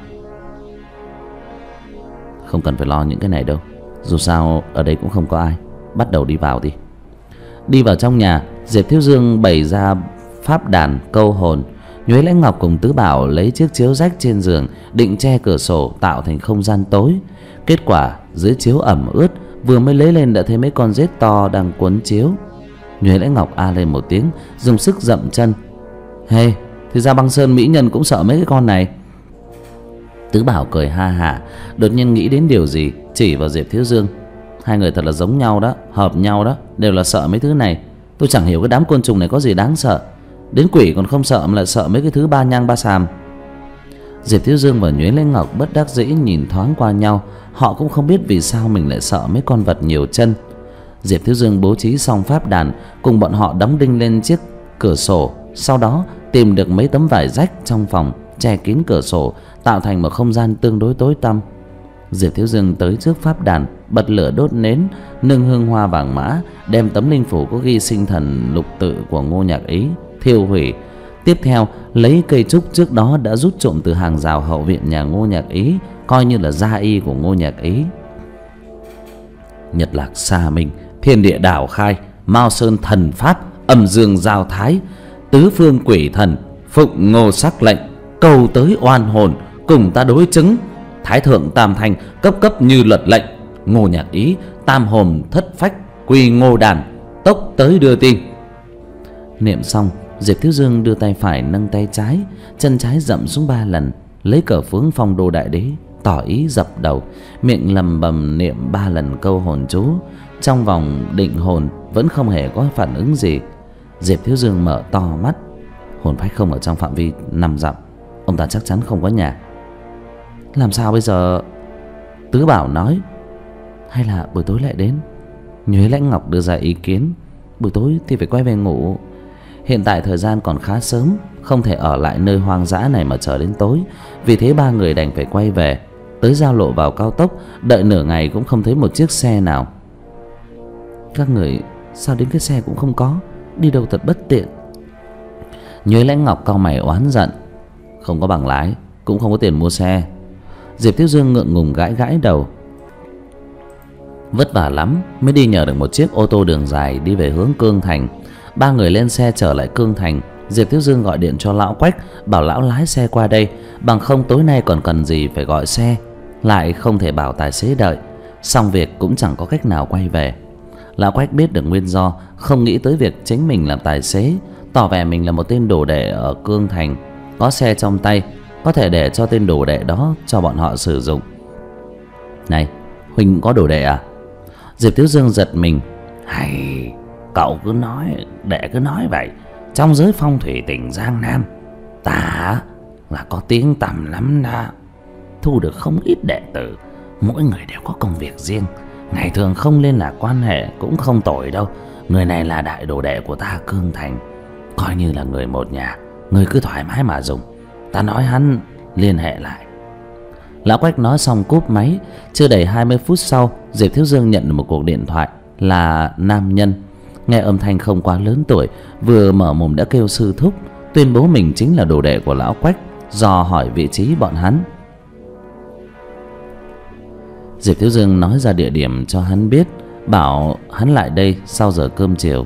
Không cần phải lo những cái này đâu, dù sao ở đây cũng không có ai. Bắt đầu đi vào đi. Đi vào trong nhà, Diệp Thiếu Dương bày ra pháp đàn câu hồn. Nhuyễn Lãnh Ngọc cùng Tứ Bảo lấy chiếc chiếu rách trên giường định che cửa sổ tạo thành không gian tối. Kết quả dưới chiếu ẩm ướt, vừa mới lấy lên đã thấy mấy con rết to đang cuốn chiếu. Nhuyễn Lãnh Ngọc a lên một tiếng, dùng sức dậm chân. Hey, thì ra băng sơn mỹ nhân cũng sợ mấy cái con này. Tứ Bảo cười ha hả, đột nhiên nghĩ đến điều gì, chỉ vào Diệp Thiếu Dương. Hai người thật là giống nhau đó, hợp nhau đó, đều là sợ mấy thứ này. Tôi chẳng hiểu cái đám côn trùng này có gì đáng sợ, đến quỷ còn không sợ mà lại sợ mấy cái thứ ba nhang ba sàm. Diệp Thiếu Dương và Nhuyễn Lãnh Ngọc bất đắc dĩ nhìn thoáng qua nhau, họ cũng không biết vì sao mình lại sợ mấy con vật nhiều chân. Diệp Thiếu Dương bố trí xong pháp đàn, cùng bọn họ đóng đinh lên chiếc cửa sổ, sau đó tìm được mấy tấm vải rách trong phòng che kín cửa sổ, tạo thành một không gian tương đối tối tăm. Diệp Thiếu Dương tới trước pháp đàn, bật lửa đốt nến, nâng hương hoa vàng mã, đem tấm linh phủ có ghi sinh thần lục tự của Ngô Nhạc Ý thiêu hủy. Tiếp theo lấy cây trúc trước đó đã rút trộm từ hàng rào hậu viện nhà Ngô Nhạc Ý, coi như là gia y của Ngô Nhạc Ý. Nhật lạc xa minh, thiên địa đảo khai, Mao Sơn thần pháp, âm dương giao thái, tứ phương quỷ thần phụng Ngô sắc lệnh, cầu tới oan hồn cùng ta đối chứng. Thái thượng tam thanh cấp cấp như luật lệnh, Ngô Nhạc Ý tam hồn thất phách quy Ngô đàn, tốc tới đưa tin. Niệm xong, Diệp Thiếu Dương đưa tay phải nâng tay trái, chân trái dậm xuống ba lần, lấy cờ phướng phong đô đại đế tỏ ý dập đầu, miệng lầm bầm niệm ba lần câu hồn chú. Trong vòng định hồn vẫn không hề có phản ứng gì. Diệp Thiếu Dương mở to mắt, hồn phách không ở trong phạm vi nằm dặm, ông ta chắc chắn không có nhà. Làm sao bây giờ? Tứ Bảo nói. Hay là buổi tối lại đến? Nhuyễn Lãnh Ngọc đưa ra ý kiến. Buổi tối thì phải quay về ngủ, hiện tại thời gian còn khá sớm, không thể ở lại nơi hoang dã này mà chờ đến tối. Vì thế ba người đành phải quay về. Tới giao lộ vào cao tốc, đợi nửa ngày cũng không thấy một chiếc xe nào. Các người sao đến cái xe cũng không có, đi đâu thật bất tiện. Nhuyễn Lãnh Ngọc cau mày oán giận. Không có bằng lái, cũng không có tiền mua xe. Diệp Thiếu Dương ngượng ngùng gãi gãi đầu. Vất vả lắm mới đi nhờ được một chiếc ô tô đường dài đi về hướng Cương Thành. Ba người lên xe trở lại Cương Thành. Diệp Thiếu Dương gọi điện cho Lão Quách, bảo lão lái xe qua đây, bằng không tối nay còn cần gì phải gọi xe, lại không thể bảo tài xế đợi. Xong việc cũng chẳng có cách nào quay về. Lão Quách biết được nguyên do, không nghĩ tới việc chính mình làm tài xế, tỏ vẻ mình là một tên đồ đệ ở Cương Thành, có xe trong tay, có thể để cho tên đồ đệ đó cho bọn họ sử dụng. Này, huynh có đồ đệ à? Diệp Thiếu Dương giật mình. Hay, cậu cứ nói, đệ cứ nói vậy. Trong giới phong thủy tỉnh Giang Nam, ta là có tiếng tầm lắm đó, thu được không ít đệ tử, mỗi người đều có công việc riêng, ngày thường không liên lạc quan hệ cũng không tồi đâu. Người này là đại đồ đệ của ta Cương Thành, coi như là người một nhà, người cứ thoải mái mà dùng. Ta nói hắn liên hệ lại. Lão Quách nói xong cúp máy. Chưa đầy hai mươi phút sau, Diệp Thiếu Dương nhận được một cuộc điện thoại. Là nam nhân, nghe âm thanh không quá lớn tuổi, vừa mở mồm đã kêu sư thúc, tuyên bố mình chính là đồ đệ của Lão Quách, dò hỏi vị trí bọn hắn. Diệp Thiếu Dương nói ra địa điểm cho hắn biết, bảo hắn lại đây sau giờ cơm chiều.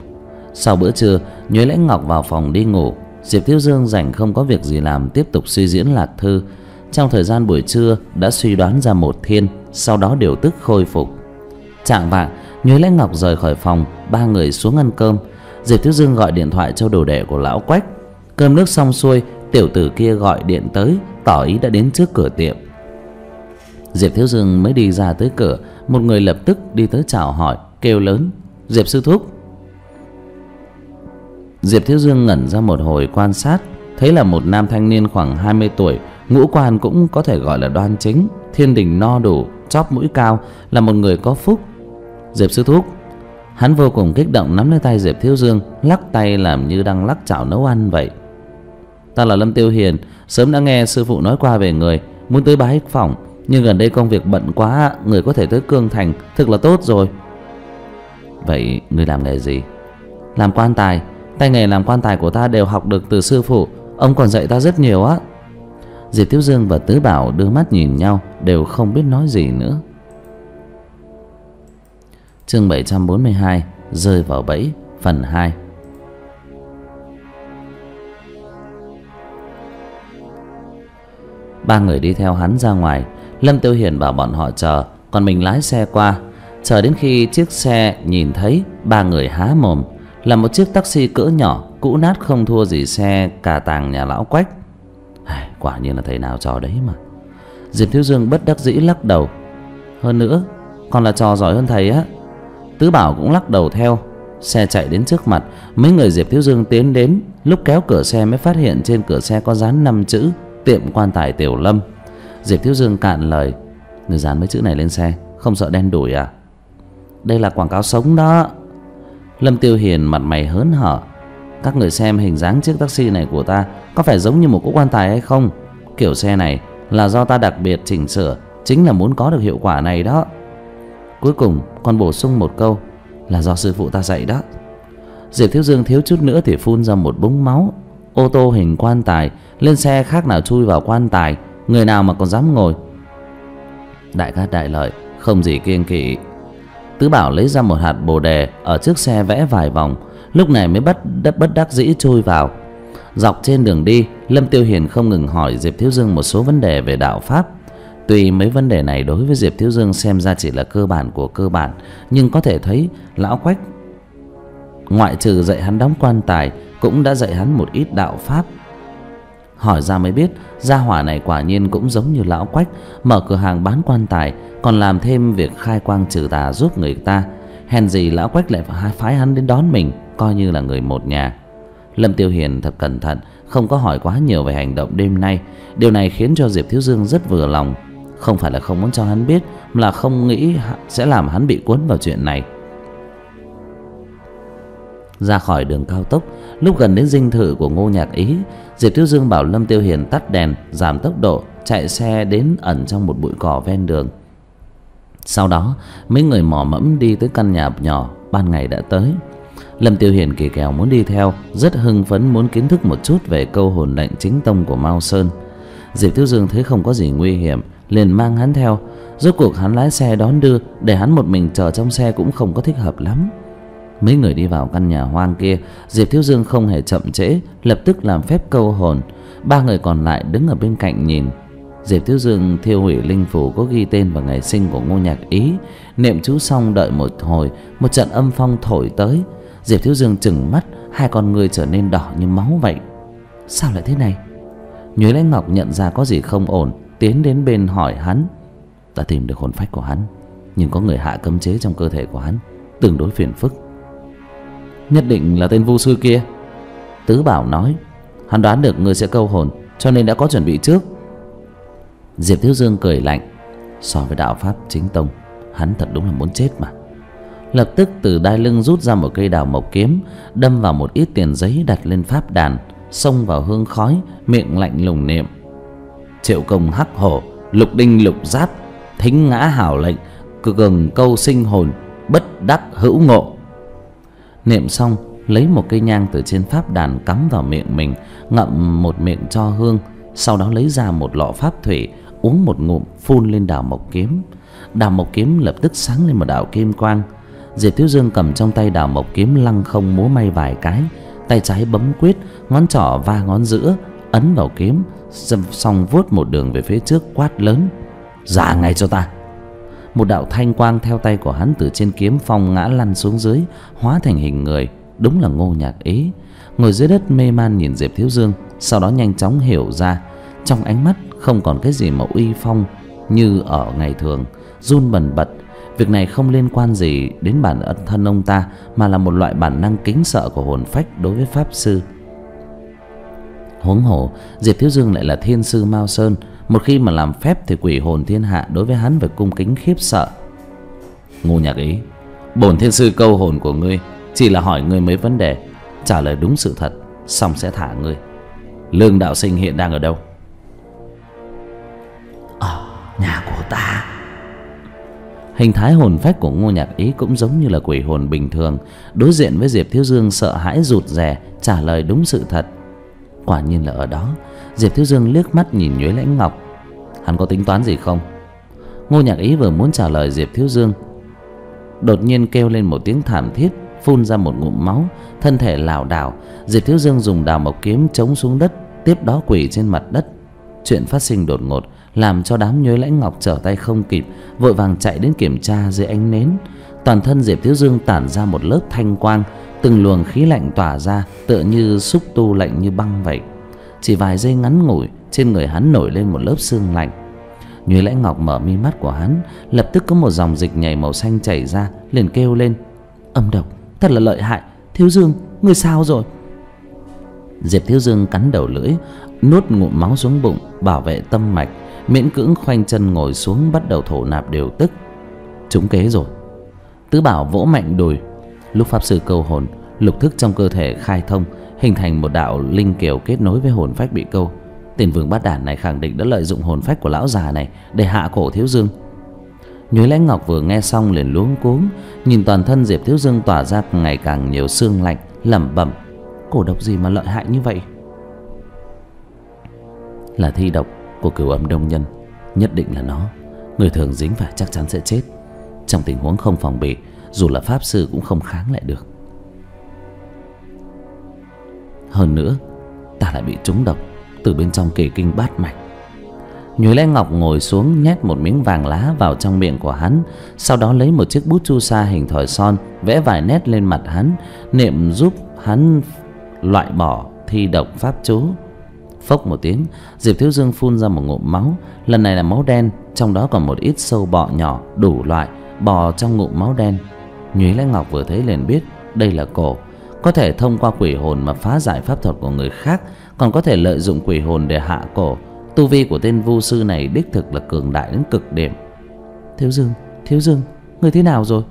Sau bữa trưa, Nhuyễn Lãnh Ngọc vào phòng đi ngủ. Diệp Thiếu Dương rảnh không có việc gì làm, tiếp tục suy diễn lạc thư. Trong thời gian buổi trưa đã suy đoán ra một thiên, sau đó điều tức khôi phục. Chạng vạng, Nhuyễn Lãnh Ngọc rời khỏi phòng, ba người xuống ăn cơm. Diệp Thiếu Dương gọi điện thoại cho đồ đệ của Lão Quách. Cơm nước xong xuôi, tiểu tử kia gọi điện tới, tỏ ý đã đến trước cửa tiệm. Diệp Thiếu Dương mới đi ra tới cửa, một người lập tức đi tới chào hỏi, kêu lớn: Diệp sư thúc. Diệp Thiếu Dương ngẩn ra một hồi quan sát, thấy là một nam thanh niên khoảng hai mươi tuổi, ngũ quan cũng có thể gọi là đoan chính, thiên đình no đủ, chóp mũi cao, là một người có phúc. Diệp sư thúc. Hắn vô cùng kích động nắm lấy tay Diệp Thiếu Dương, lắc tay làm như đang lắc chảo nấu ăn vậy. Ta là Lâm Tiêu Hiền, sớm đã nghe sư phụ nói qua về người, muốn tới bái phỏng, nhưng gần đây công việc bận quá, người có thể tới Cương Thành, thực là tốt rồi. Vậy người làm nghề gì? Làm quan tài. Tay nghề làm quan tài của ta đều học được từ sư phụ, ông còn dạy ta rất nhiều á. Diệp Thiếu Dương và Tứ Bảo đưa mắt nhìn nhau, đều không biết nói gì nữa. Chương bảy trăm bốn mươi hai, rơi vào bẫy, phần hai. Ba người đi theo hắn ra ngoài. Lâm Tiêu Hiền bảo bọn họ chờ, còn mình lái xe qua. Chờ đến khi chiếc xe nhìn thấy, ba người há mồm. Là một chiếc taxi cỡ nhỏ, cũ nát không thua gì xe cà tàng nhà Lão Quách. Ai, quả nhiên là thầy nào trò đấy mà. Diệp Thiếu Dương bất đắc dĩ lắc đầu. Hơn nữa, còn là trò giỏi hơn thầy á. Tứ Bảo cũng lắc đầu theo. Xe chạy đến trước mặt, mấy người Diệp Thiếu Dương tiến đến. Lúc kéo cửa xe mới phát hiện trên cửa xe có dán năm chữ: tiệm quan tài Tiểu Lâm. Diệp Thiếu Dương cạn lời: Người dán mấy chữ này lên xe, không sợ đen đủi à? Đây là quảng cáo sống đó. Lâm Tiêu Hiền mặt mày hớn hở: Các người xem hình dáng chiếc taxi này của ta có phải giống như một cỗ quan tài hay không? Kiểu xe này là do ta đặc biệt chỉnh sửa, chính là muốn có được hiệu quả này đó. Cuối cùng con bổ sung một câu là do sư phụ ta dạy đó. Diệp Thiếu Dương thiếu chút nữa thì phun ra một búng máu. Ô tô hình quan tài, lên xe khác nào chui vào quan tài, người nào mà còn dám ngồi. Đại cát đại lợi, không gì kiêng kỵ. Tứ Bảo lấy ra một hạt bồ đề ở trước xe vẽ vài vòng, lúc này mới bất đắc, bất đắc dĩ chui vào. Dọc trên đường đi, Lâm Tiêu Hiền không ngừng hỏi Diệp Thiếu Dương một số vấn đề về đạo pháp. Tuy mấy vấn đề này đối với Diệp Thiếu Dương xem ra chỉ là cơ bản của cơ bản, nhưng có thể thấy Lão Quách ngoại trừ dạy hắn đóng quan tài cũng đã dạy hắn một ít đạo pháp. Hỏi ra mới biết gia hỏa này quả nhiên cũng giống như Lão Quách, mở cửa hàng bán quan tài, còn làm thêm việc khai quang trừ tà giúp người ta. Hèn gì Lão Quách lại phái hắn đến đón mình, coi như là người một nhà. Lâm Tiêu Hiền thật cẩn thận, không có hỏi quá nhiều về hành động đêm nay. Điều này khiến cho Diệp Thiếu Dương rất vừa lòng. Không phải là không muốn cho hắn biết, mà là không nghĩ sẽ làm hắn bị cuốn vào chuyện này. Ra khỏi đường cao tốc, lúc gần đến dinh thự của Ngô Nhạc Ý, Diệp Thiếu Dương bảo Lâm Tiêu Hiền tắt đèn, giảm tốc độ, chạy xe đến ẩn trong một bụi cỏ ven đường. Sau đó mấy người mò mẫm đi tới căn nhà nhỏ, ban ngày đã tới. Lâm Tiêu Hiền kỳ kèo muốn đi theo, rất hưng phấn muốn kiến thức một chút về câu hồn lệnh chính tông của Mao Sơn. Diệp Thiếu Dương thấy không có gì nguy hiểm, liền mang hắn theo. Rốt cuộc hắn lái xe đón đưa, để hắn một mình chờ trong xe cũng không có thích hợp lắm. Mấy người đi vào căn nhà hoang kia, Diệp Thiếu Dương không hề chậm trễ, lập tức làm phép câu hồn. Ba người còn lại đứng ở bên cạnh nhìn. Diệp Thiếu Dương thiêu hủy linh phủ có ghi tên và ngày sinh của Ngô Nhạc Ý. Niệm chú xong đợi một hồi, một trận âm phong thổi tới. Diệp Thiếu Dương trừng mắt, hai con người trở nên đỏ như máu vậy. Sao lại thế này? Nhuyễn Lãnh Ngọc nhận ra có gì không ổn, tiến đến bên hỏi hắn. Ta tìm được hồn phách của hắn, nhưng có người hạ cấm chế trong cơ thể của hắn, tương đối phiền phức. Nhất định là tên vu sư kia. Tứ Bảo nói, hắn đoán được ngươi sẽ câu hồn, cho nên đã có chuẩn bị trước. Diệp Thiếu Dương cười lạnh, so với đạo pháp chính tông, hắn thật đúng là muốn chết mà. Lập tức từ đai lưng rút ra một cây đào mộc kiếm, đâm vào một ít tiền giấy đặt lên pháp đàn, xông vào hương khói, miệng lạnh lùng niệm: Triệu công hắc hổ, lục đinh lục giáp, thính ngã hảo lệnh, cường câu sinh hồn, bất đắc hữu ngộ. Niệm xong, lấy một cây nhang từ trên pháp đàn cắm vào miệng mình, ngậm một miệng cho hương. Sau đó lấy ra một lọ pháp thủy, uống một ngụm, phun lên đào mộc kiếm. Đào mộc kiếm lập tức sáng lên một đạo kim quang. Diệp Thiếu Dương cầm trong tay đào mộc kiếm lăng không múa may vài cái, tay trái bấm quyết, ngón trỏ va ngón giữa, ấn vào kiếm, xong vuốt một đường về phía trước, quát lớn: Ra ngay cho ta! Một đạo thanh quang theo tay của hắn từ trên kiếm phong ngã lăn xuống dưới, hóa thành hình người, đúng là Ngô Nhạc Ý. Ngồi dưới đất mê man nhìn Diệp Thiếu Dương, sau đó nhanh chóng hiểu ra, trong ánh mắt không còn cái gì mà uy phong như ở ngày thường, run bần bật. Việc này không liên quan gì đến bản thân ông ta, mà là một loại bản năng kính sợ của hồn phách đối với pháp sư. Huống hồ Diệp Thiếu Dương lại là thiên sư Mao Sơn, một khi mà làm phép thì quỷ hồn thiên hạ đối với hắn phải cung kính khiếp sợ. Ngô Nhạc Ý, bổn thiên sư câu hồn của ngươi chỉ là hỏi ngươi mấy vấn đề, trả lời đúng sự thật xong sẽ thả ngươi. Lương đạo sinh hiện đang ở đâu? Ở nhà của ta. Hình thái hồn phách của Ngô Nhạc Ý cũng giống như là quỷ hồn bình thường, đối diện với Diệp Thiếu Dương sợ hãi rụt rè, trả lời đúng sự thật. Quả nhiên là ở đó. Diệp Thiếu Dương liếc mắt nhìn Nhuyễn Lãnh Ngọc: Hắn có tính toán gì không? Ngô Nhạc Ý vừa muốn trả lời Diệp Thiếu Dương, đột nhiên kêu lên một tiếng thảm thiết, phun ra một ngụm máu, thân thể lảo đảo. Diệp Thiếu Dương dùng đào mộc kiếm chống xuống đất, tiếp đó quỳ trên mặt đất. Chuyện phát sinh đột ngột làm cho đám Nhuyễn Lãnh Ngọc trở tay không kịp, vội vàng chạy đến kiểm tra dưới ánh nến. Toàn thân Diệp Thiếu Dương tản ra một lớp thanh quang, từng luồng khí lạnh tỏa ra, tựa như xúc tu lạnh như băng vậy. Chỉ vài giây ngắn ngủi, trên người hắn nổi lên một lớp xương lạnh. Nhuyễn Lãnh Ngọc mở mi mắt của hắn, lập tức có một dòng dịch nhảy màu xanh chảy ra, liền kêu lên: Âm độc, thật là lợi hại. Thiếu Dương, ngươi sao rồi? Diệp Thiếu Dương cắn đầu lưỡi, nuốt ngụm máu xuống bụng, bảo vệ tâm mạch, miễn cưỡng khoanh chân ngồi xuống, bắt đầu thổ nạp điều tức. Trúng kế rồi. Tứ Bảo vỗ mạnh đùi. Lúc pháp sư câu hồn, lục thức trong cơ thể khai thông, hình thành một đạo linh kiều kết nối với hồn phách bị câu. Tên vương bát đản này khẳng định đã lợi dụng hồn phách của lão già này để hạ cổ Thiếu Dương. Nhuyễn Lãnh Ngọc vừa nghe xong liền luống cuống, nhìn toàn thân Diệp Thiếu Dương tỏa ra ngày càng nhiều xương lạnh, lẩm bẩm: cổ độc gì mà lợi hại như vậy? Là thi độc của cửu âm đông nhân, nhất định là nó. Người thường dính phải chắc chắn sẽ chết. Trong tình huống không phòng bị, dù là pháp sư cũng không kháng lại được. Hơn nữa, ta lại bị trúng độc từ bên trong kỳ kinh bát mạch. Nhuyễn Lãnh Ngọc ngồi xuống nhét một miếng vàng lá vào trong miệng của hắn, sau đó lấy một chiếc bút chu sa hình thỏi son vẽ vài nét lên mặt hắn, niệm giúp hắn loại bỏ thi độc pháp chú. Phốc một tiếng, Diệp Thiếu Dương phun ra một ngụm máu. Lần này là máu đen, trong đó còn một ít sâu bọ nhỏ đủ loại bò trong ngụm máu đen. Nhuyễn Lãnh Ngọc vừa thấy liền biết đây là cổ, có thể thông qua quỷ hồn mà phá giải pháp thuật của người khác, còn có thể lợi dụng quỷ hồn để hạ cổ. Tu vi của tên vu sư này đích thực là cường đại đến cực điểm. Thiếu Dương, Thiếu Dương, người thế nào rồi?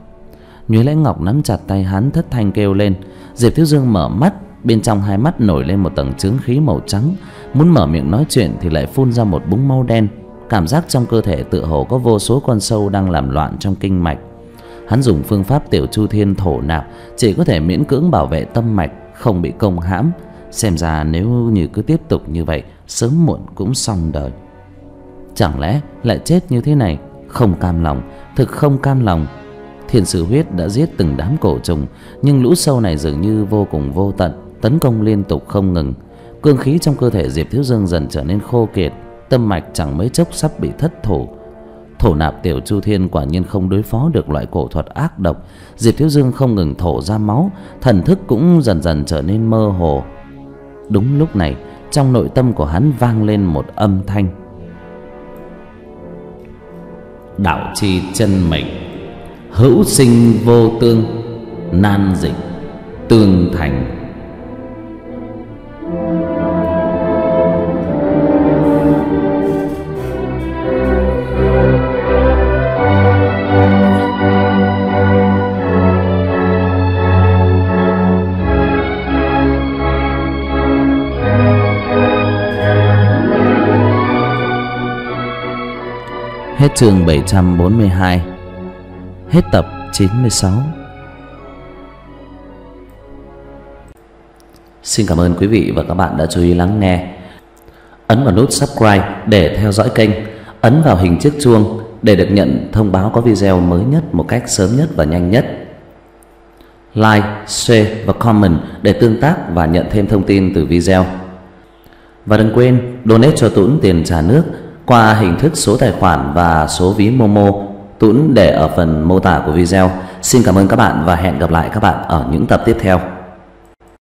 Nhuyễn Lãnh Ngọc nắm chặt tay hắn thất thanh kêu lên. Diệp Thiếu Dương mở mắt, bên trong hai mắt nổi lên một tầng chướng khí màu trắng, muốn mở miệng nói chuyện thì lại phun ra một búng máu đen. Cảm giác trong cơ thể tựa hồ có vô số con sâu đang làm loạn trong kinh mạch. Hắn dùng phương pháp Tiểu Chu Thiên thổ nạp, chỉ có thể miễn cưỡng bảo vệ tâm mạch không bị công hãm. Xem ra nếu như cứ tiếp tục như vậy, sớm muộn cũng xong đời. Chẳng lẽ lại chết như thế này? Không cam lòng, thực không cam lòng. Thiên sư huyết đã giết từng đám cổ trùng, nhưng lũ sâu này dường như vô cùng vô tận, tấn công liên tục không ngừng. Cương khí trong cơ thể Diệp Thiếu Dương dần trở nên khô kiệt, tâm mạch chẳng mấy chốc sắp bị thất thủ. Thổ nạp Tiểu Chu Thiên quả nhiên không đối phó được loại cổ thuật ác độc. Diệp Thiếu Dương không ngừng thổ ra máu, thần thức cũng dần dần trở nên mơ hồ. Đúng lúc này, trong nội tâm của hắn vang lên một âm thanh: đạo chi chân mệnh, hữu sinh vô tương, nan dịch tương thành. Hết chương bảy trăm bốn mươi hai, hết tập chín mươi sáu. Xin cảm ơn quý vị và các bạn đã chú ý lắng nghe. Ấn vào nút subscribe để theo dõi kênh, ấn vào hình chiếc chuông để được nhận thông báo có video mới nhất một cách sớm nhất và nhanh nhất. Like, share và comment để tương tác và nhận thêm thông tin từ video. Và đừng quên donate cho Tũn tiền trà nước qua hình thức số tài khoản và số ví Momo Tũn để ở phần mô tả của video. Xin cảm ơn các bạn và hẹn gặp lại các bạn ở những tập tiếp theo.